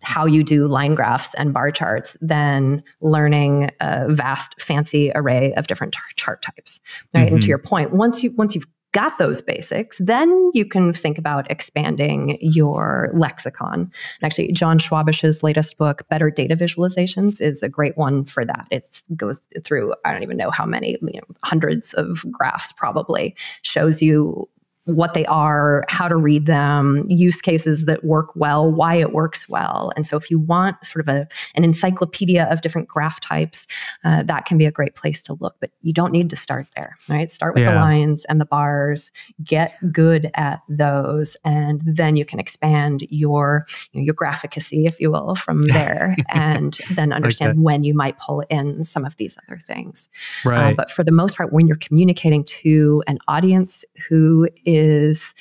how you do line graphs and bar charts than learning a vast, fancy array of different chart types, right? Mm-hmm. And to your point, once you've got those basics, then you can think about expanding your lexicon. And actually, John Schwabish's latest book, Better Data Visualizations, is a great one for that. It goes through, I don't even know how many, hundreds of graphs probably, shows you what they are, how to read them, use cases that work well, why it works well. And so if you want sort of an encyclopedia of different graph types, that can be a great place to look. But you don't need to start there, right? Start with the lines and the bars, get good at those, and then you can expand your graphicacy, if you will, from there, and then understand when you might pull in some of these other things. Right. But for the most part, when you're communicating to an audience who is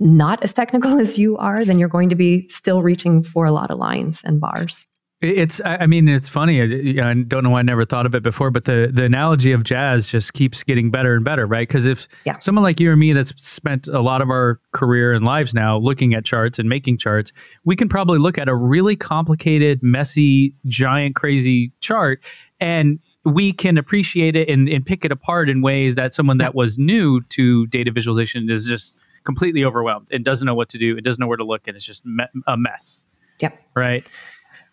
not as technical as you are, then you're going to be still reaching for a lot of lines and bars. I mean, it's funny. I don't know why I never thought of it before, but the analogy of jazz just keeps getting better and better, right? Because if someone like you or me that's spent a lot of our career and lives now looking at charts and making charts, we can probably look at a really complicated, messy, giant, crazy chart, and we can appreciate it and pick it apart in ways that someone that was new to data visualization is just completely overwhelmed and doesn't know what to do. It doesn't know where to look, and it's just a mess. Yep. Right.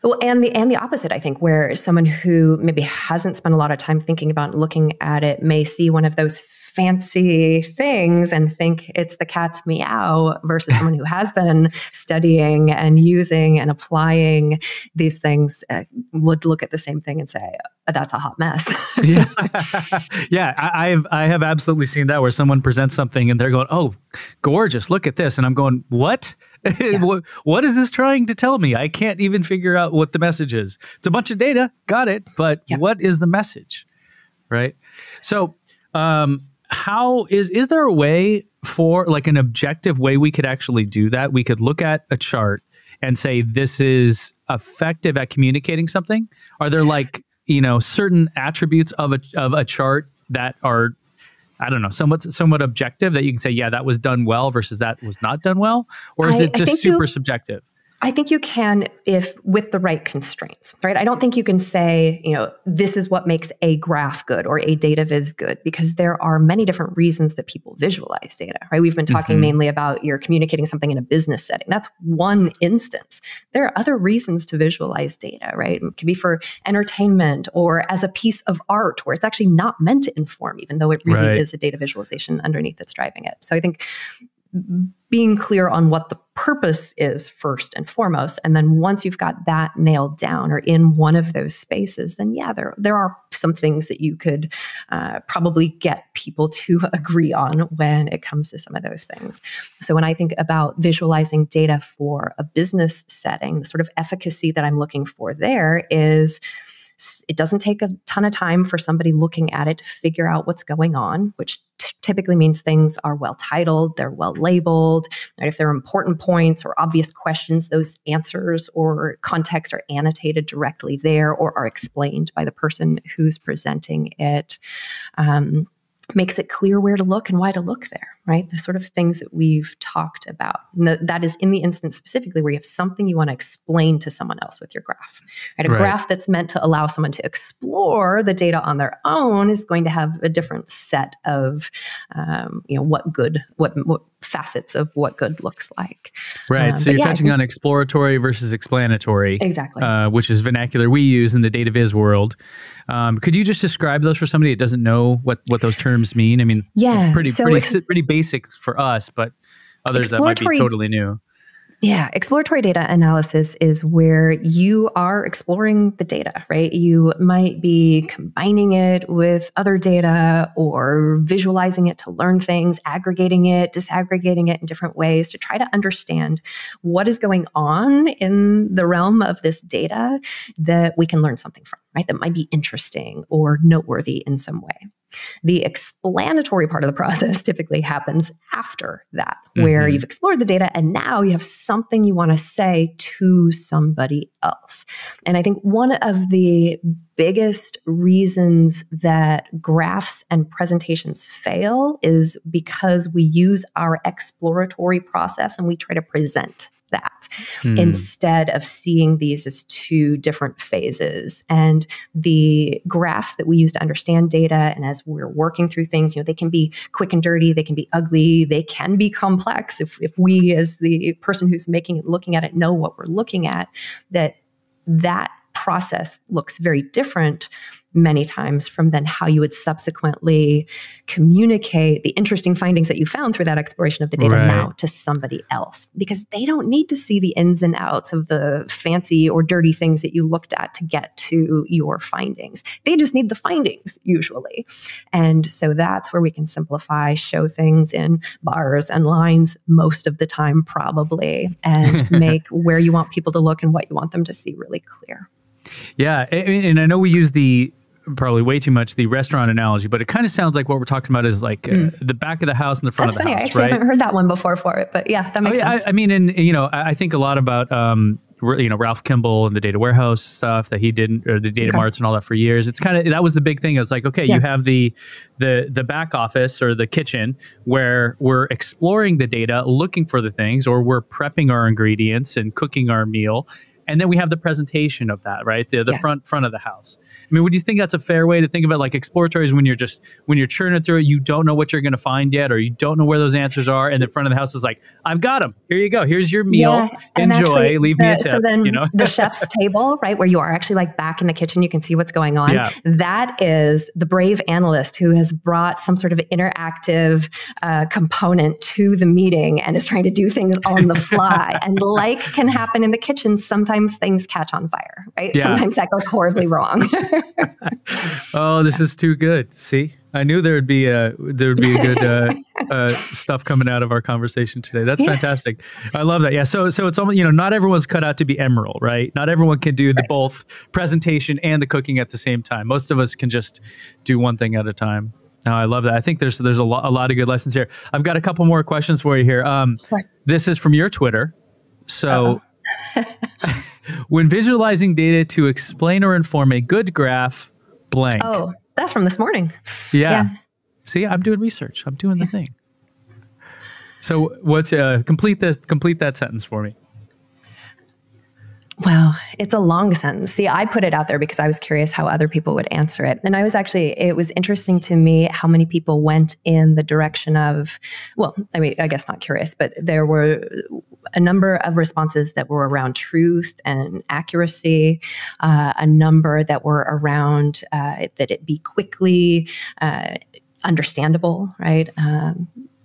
Well, and the opposite, I think, where someone who maybe hasn't spent a lot of time thinking about and looking at it may see one of those fancy things and think it's the cat's meow, versus someone who has been studying and using and applying these things would look at the same thing and say, that's a hot mess. I have absolutely seen that, where someone presents something and they're going, oh, gorgeous, look at this. And I'm going, what? What is this trying to tell me? I can't even figure out what the message is. It's a bunch of data, got it, but what is the message, right? So how is there a way for like an objective way we could actually do that? We could look at a chart and say, this is effective at communicating something. Are there like, certain attributes of a chart that are, I don't know, somewhat objective, that you can say, yeah, that was done well versus that was not done well? Or is it just super subjective? I think you can, if with the right constraints, right? I don't think you can say, this is what makes a graph good or a data viz good, because there are many different reasons that people visualize data, right? We've been talking mainly about you're communicating something in a business setting. That's one instance. There are other reasons to visualize data, right? It could be for entertainment or as a piece of art where it's actually not meant to inform, even though it really is a data visualization underneath that's driving it. So I think being clear on what the purpose is first and foremost. And then once you've got that nailed down or in one of those spaces, then yeah, there are some things that you could probably get people to agree on when it comes to some of those things. So when I think about visualizing data for a business setting, the sort of efficacy that I'm looking for there is, it doesn't take a ton of time for somebody looking at it to figure out what's going on, which typically means things are well titled, they're well labeled, right? If there are important points or obvious questions, those answers or context are annotated directly there or are explained by the person who's presenting it. Makes it clear where to look and why to look there, right? The sort of things that we've talked about. And that is in the instance specifically where you have something you want to explain to someone else with your graph. Right? A graph that's meant to allow someone to explore the data on their own is going to have a different set of, what facets of what good looks like. Right. So you're touching on exploratory versus explanatory. Exactly. Which is vernacular we use in the data viz world. Could you just describe those for somebody that doesn't know what those terms mean? I mean, pretty basic for us, but others that might be totally new. Yeah. Exploratory data analysis is where you are exploring the data, right? You might be combining it with other data or visualizing it to learn things, aggregating it, disaggregating it in different ways to try to understand what is going on in the realm of this data that we can learn something from, right? That might be interesting or noteworthy in some way. The explanatory part of the process typically happens after that, where you've explored the data and now you have something you want to say to somebody else. And I think one of the biggest reasons that graphs and presentations fail is because we use our exploratory process and we try to present that instead of seeing these as two different phases. And the graphs that we use to understand data, and as we're working through things, you know, they can be quick and dirty, they can be ugly, they can be complex. If we, as the person who's making it, looking at it, know what we're looking at, that process looks very different many times from then how you would subsequently communicate the interesting findings that you found through that exploration of the data now to somebody else, because they don't need to see the ins and outs of the fancy or dirty things that you looked at to get to your findings. They just need the findings usually. And so that's where we can simplify, show things in bars and lines most of the time probably, and make where you want people to look and what you want them to see really clear. Yeah. And I know we use the probably way too much the restaurant analogy, but it kind of sounds like what we're talking about is like the back of the house and the front of the house. That's funny. I actually haven't heard that one before for it, but yeah, that makes sense. I mean, and you know, I think a lot about, you know, Ralph Kimball and the data warehouse stuff that he did, or the data marts and all that for years. It's kind of, that was the big thing. It was like, okay, you have the back office or the kitchen where we're exploring the data, looking for the things, or we're prepping our ingredients and cooking our meal. And then we have the presentation of that, right? The front of the house. I mean, would you think that's a fair way to think of it? Like exploratory is when you're just, when you're churning through it, you don't know what you're going to find yet, or you don't know where those answers are. And the front of the house is like, I've got them. Here you go. Here's your meal. Enjoy. Actually, leave me a tip. So then the chef's table, right? Where you are actually like back in the kitchen, you can see what's going on. Yeah. That is the brave analyst who has brought some sort of interactive component to the meeting and is trying to do things on the fly. And like can happen in the kitchen sometimes. Sometimes things catch on fire, right? Yeah. Sometimes that goes horribly wrong. Oh, this is too good. See, I knew there would be a good stuff coming out of our conversation today. That's fantastic. I love that. Yeah. So it's almost, you know, not everyone's cut out to be Emeril, right? Not everyone can do the both presentation and the cooking at the same time. Most of us can just do one thing at a time. No, I love that. I think there's a lot of good lessons here. I've got a couple more questions for you here. This is from your Twitter. So. When visualizing data to explain or inform a good graph, blank. Oh, that's from this morning. Yeah. See, I'm doing research. I'm doing the thing. So what's complete that sentence for me. Wow, it's a long sentence. See, I put it out there because I was curious how other people would answer it. And it was interesting to me how many people went in the direction of, well, I mean, I guess not curious, but there were a number of responses that were around truth and accuracy, a number that were around that it be quickly understandable, right?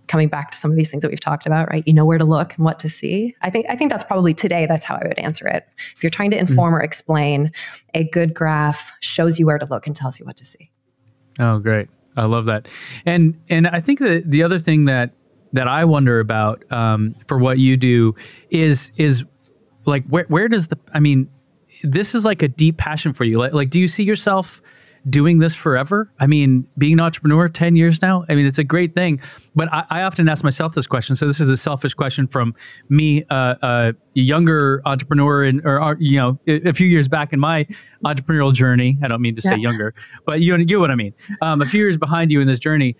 Coming back to some of these things that we've talked about, right? You know where to look and what to see. I think that's probably today, that's how I would answer it. If you're trying to inform or explain, a good graph shows you where to look and tells you what to see. Oh, great. I love that. And I think that the other thing that I wonder about for what you do is like, where does the, I mean, this is like a deep passion for you. Like do you see yourself doing this forever? I mean, being an entrepreneur 10 years now, I mean, it's a great thing. But I often ask myself this question. So this is a selfish question from me, a younger entrepreneur, or you know, a few years back in my entrepreneurial journey. I don't mean to say younger, but you get what I mean. A few years behind you in this journey,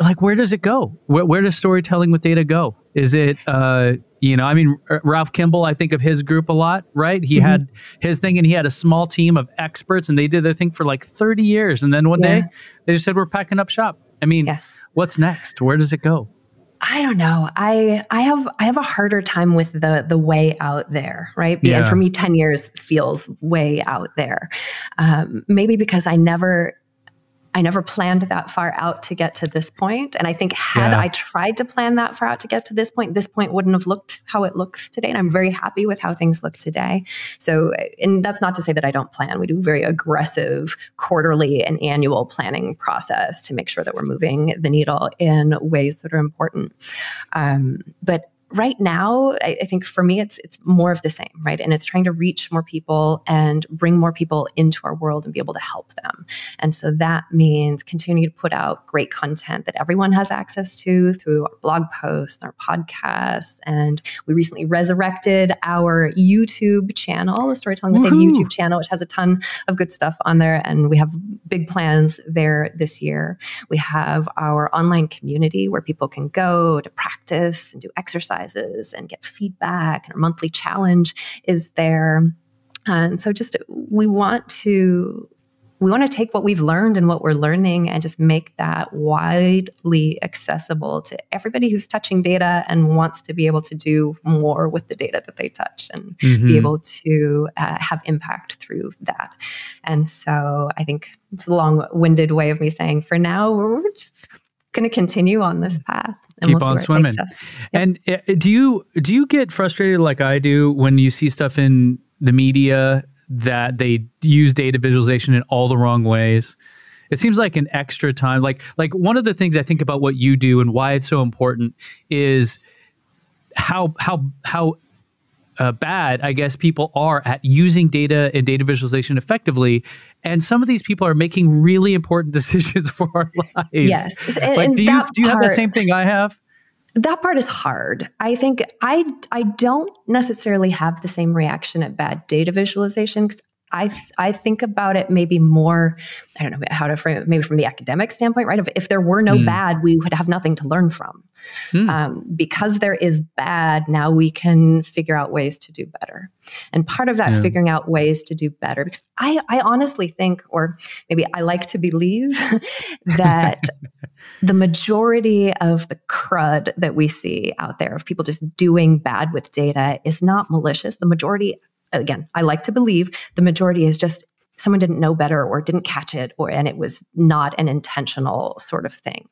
like, where does it go? Where does storytelling with data go? Is it, you know, I mean, Ralph Kimball, I think of his group a lot, right? He had his thing and he had a small team of experts and they did their thing for like 30 years. And then one day they just said, we're packing up shop. I mean, what's next? Where does it go? I don't know. I have a harder time with the way out there, right? Yeah. And for me, 10 years feels way out there. Maybe because I never I never planned that far out to get to this point. And I think had I tried to plan that far out to get to this point wouldn't have looked how it looks today. And I'm very happy with how things look today. So, and that's not to say that I don't plan. We do very aggressive quarterly and annual planning process to make sure that we're moving the needle in ways that are important. But right now, I think for me, it's more of the same, right? And it's trying to reach more people and bring more people into our world and be able to help them. And so that means continue to put out great content that everyone has access to through our blog posts, our podcasts. And we recently resurrected our YouTube channel, the Storytelling with Data YouTube channel, which has a ton of good stuff on there. And we have big plans there this year. We have our online community where people can go to practice and do exercise and get feedback, and our monthly challenge is there. And so just we want to take what we've learned and what we're learning and just make that widely accessible to everybody who's touching data and wants to be able to do more with the data that they touch and be able to have impact through that. And so I think it's a long-winded way of me saying for now we're just going to continue on this path. And keep on swimming. And do you get frustrated like I do when you see stuff in the media that they use data visualization in all the wrong ways? It seems like an extra time. Like one of the things I think about what you do and why it's so important is how bad, I guess, people are at using data and data visualization effectively. And some of these people are making really important decisions for our lives. Yes. Like, do you have the same thing I have? That part is hard. I think I don't necessarily have the same reaction at bad data visualization because I think about it maybe more, I don't know how to frame it, maybe from the academic standpoint, right? If there were no bad, we would have nothing to learn from. Because there is bad, now we can figure out ways to do better. And part of that figuring out ways to do better, because I honestly think, or maybe I like to believe that the majority of the crud that we see out there of people just doing bad with data is not malicious. The majority, again, I like to believe the majority is just someone didn't know better or didn't catch it, and it was not an intentional sort of thing.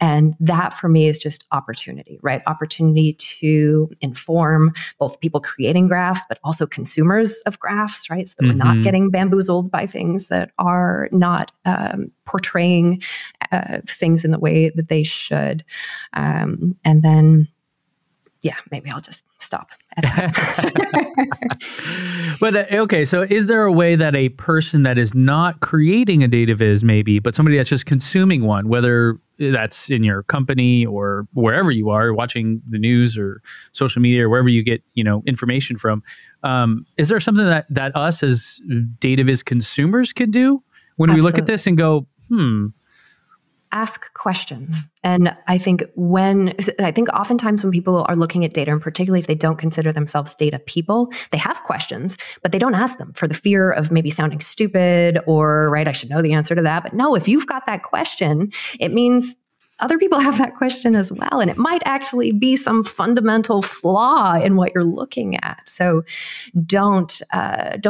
And that for me is just opportunity, right? Opportunity to inform both people creating graphs, but also consumers of graphs, right? So that we're not getting bamboozled by things that are not portraying things in the way that they should. And then, yeah, maybe I'll just stop at that. But okay, so is there a way that a person that is not creating a data viz maybe, but somebody that's just consuming one, whether that's in your company or wherever you are watching the news or social media or wherever you get, you know, information from, is there something that us as data viz consumers can do when we look at this and go, ask questions. And I think oftentimes when people are looking at data, and particularly if they don't consider themselves data people, they have questions, but they don't ask them for the fear of maybe sounding stupid or, right, I should know the answer to that. But no, if you've got that question, it means other people have that question as well. And it might actually be some fundamental flaw in what you're looking at. So don't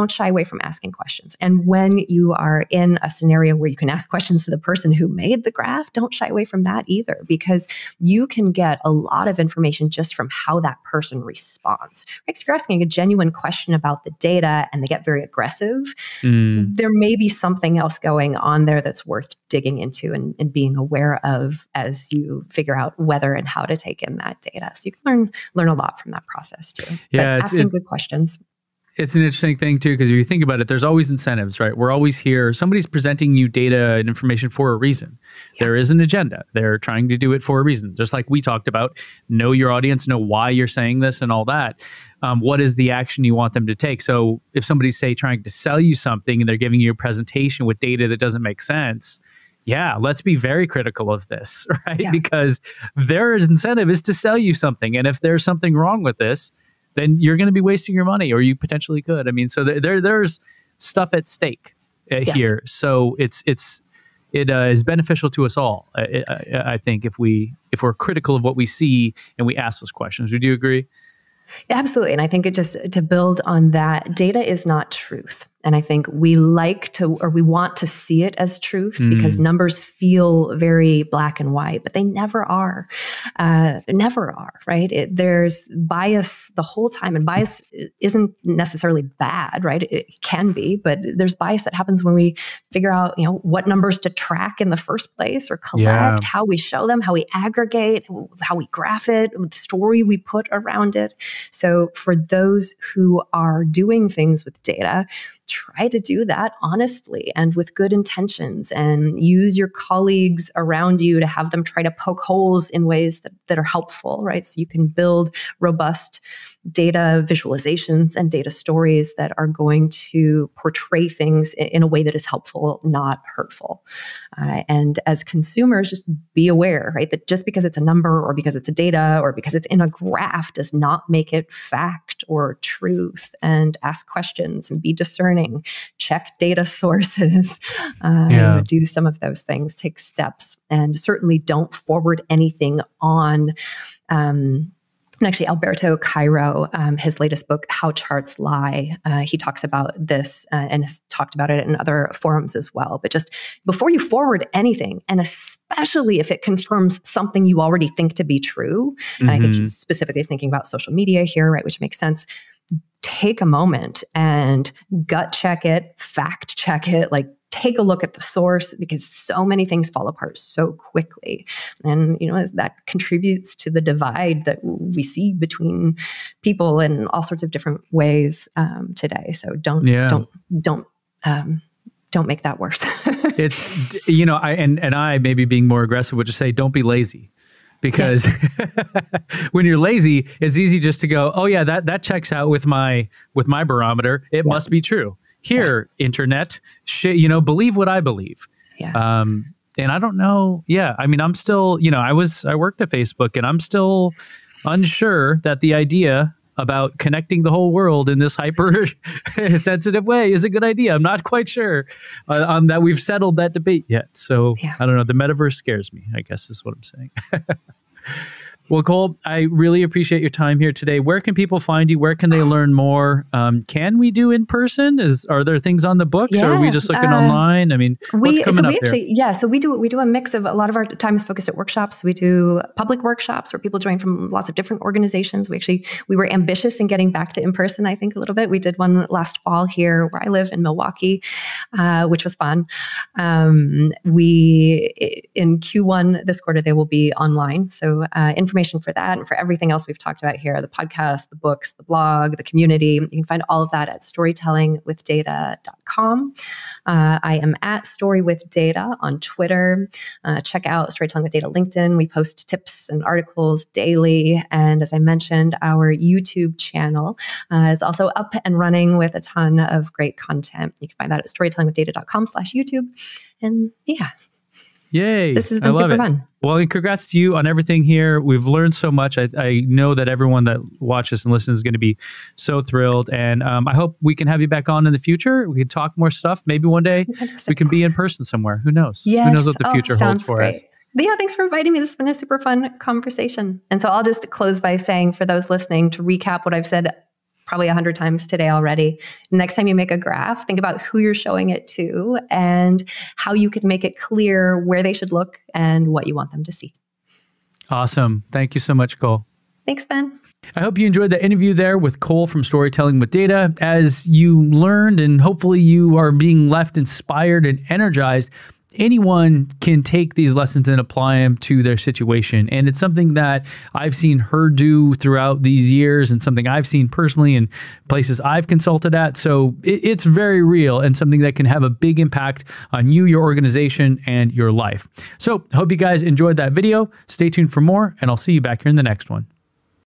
shy away from asking questions. And when you are in a scenario where you can ask questions to the person who made the graph, don't shy away from that either, because you can get a lot of information just from how that person responds. Right? If you're asking a genuine question about the data and they get very aggressive, there may be something else going on there that's worth digging into and being aware of as you figure out whether and how to take in that data. So you can learn a lot from that process too. Yeah, asking good questions. It's an interesting thing too, because if you think about it, there's always incentives, right? We're always here. Somebody's presenting you data and information for a reason. Yeah. There is an agenda. They're trying to do it for a reason. Just like we talked about, know your audience, know why you're saying this and all that. What is the action you want them to take? So if somebody's, say, trying to sell you something and they're giving you a presentation with data that doesn't make sense, yeah, let's be very critical of this, right? Yeah. Because their incentive is to sell you something. And if there's something wrong with this, then you're going to be wasting your money, or you potentially could. I mean, so there's stuff at stake here. So it is beneficial to us all, I think, if we're critical of what we see and we ask those questions. Would you agree? Absolutely. And I think it just, to build on that, data is not truth. And I think we like to, or we want to see it as truth because numbers feel very black and white, but they never are, right? There's bias the whole time, and bias isn't necessarily bad, right? It can be, but there's bias that happens when we figure out, you know, what numbers to track in the first place or collect, how we show them, how we aggregate, how we graph it, the story we put around it. So for those who are doing things with data, try to do that honestly and with good intentions, and use your colleagues around you to have them try to poke holes in ways that are helpful, right? So you can build robust data visualizations and data stories that are going to portray things in a way that is helpful, not hurtful. And as consumers, just be aware, right, that just because it's a number or because it's a data or because it's in a graph does not make it fact or truth, and ask questions and be discerning. Check data sources, do some of those things, take steps, and certainly don't forward anything on. And actually, Alberto Cairo, his latest book, How Charts Lie, he talks about this and has talked about it in other forums as well. But just before you forward anything, and especially if it confirms something you already think to be true, and I think he's specifically thinking about social media here, right, which makes sense. Take a moment and gut check it, fact check it, like take a look at the source, because so many things fall apart so quickly. And, you know, that contributes to the divide that we see between people in all sorts of different ways today. So don't make that worse. It's, you know, I maybe being more aggressive would just say, don't be lazy. Because when you're lazy, it's easy just to go, oh yeah, that checks out with my barometer. It must be true. Here, internet, you know, believe what I believe. Yeah. And I don't know. Yeah, I mean, I'm still, you know, I worked at Facebook, and I'm still unsure that the idea about connecting the whole world in this hyper sensitive way is a good idea. I'm not quite sure on that we've settled that debate yet. So I don't know. The metaverse scares me, I guess is what I'm saying. Well, Cole, I really appreciate your time here today. Where can people find you? Where can they learn more? Can we do in person? Are there things on the books, or are we just looking online? I mean, so we do a mix of, a lot of our time is focused at workshops. We do public workshops where people join from lots of different organizations. We were ambitious in getting back to in person, I think, a little bit. We did one last fall here where I live in Milwaukee, which was fun. In Q1 this quarter, they will be online. So information for that and for everything else we've talked about here, the podcast, the books, the blog, the community, you can find all of that at storytellingwithdata.com. I am at storywithdata on Twitter. Check out Storytelling with Data LinkedIn. We post tips and articles daily. And as I mentioned, our YouTube channel is also up and running with a ton of great content. You can find that at storytellingwithdata.com/YouTube. And yeah. Yay. This has been super fun. Well, and congrats to you on everything here. We've learned so much. I know that everyone that watches and listens is going to be so thrilled. And I hope we can have you back on in the future. We can talk more stuff. Maybe one day we can be in person somewhere. Who knows? Yes. Who knows what the future holds for us. But yeah, thanks for inviting me. This has been a super fun conversation. And so I'll just close by saying, for those listening, to recap what I've said probably 100 times today already. Next time you make a graph, think about who you're showing it to and how you could make it clear where they should look and what you want them to see. Awesome. Thank you so much, Cole. Thanks, Ben. I hope you enjoyed the interview there with Cole from Storytelling with Data. As you learned, and hopefully you are being left inspired and energized, anyone can take these lessons and apply them to their situation. And it's something that I've seen her do throughout these years, and something I've seen personally in places I've consulted at. So it's very real and something that can have a big impact on you, your organization, and your life. So hope you guys enjoyed that video. Stay tuned for more, and I'll see you back here in the next one.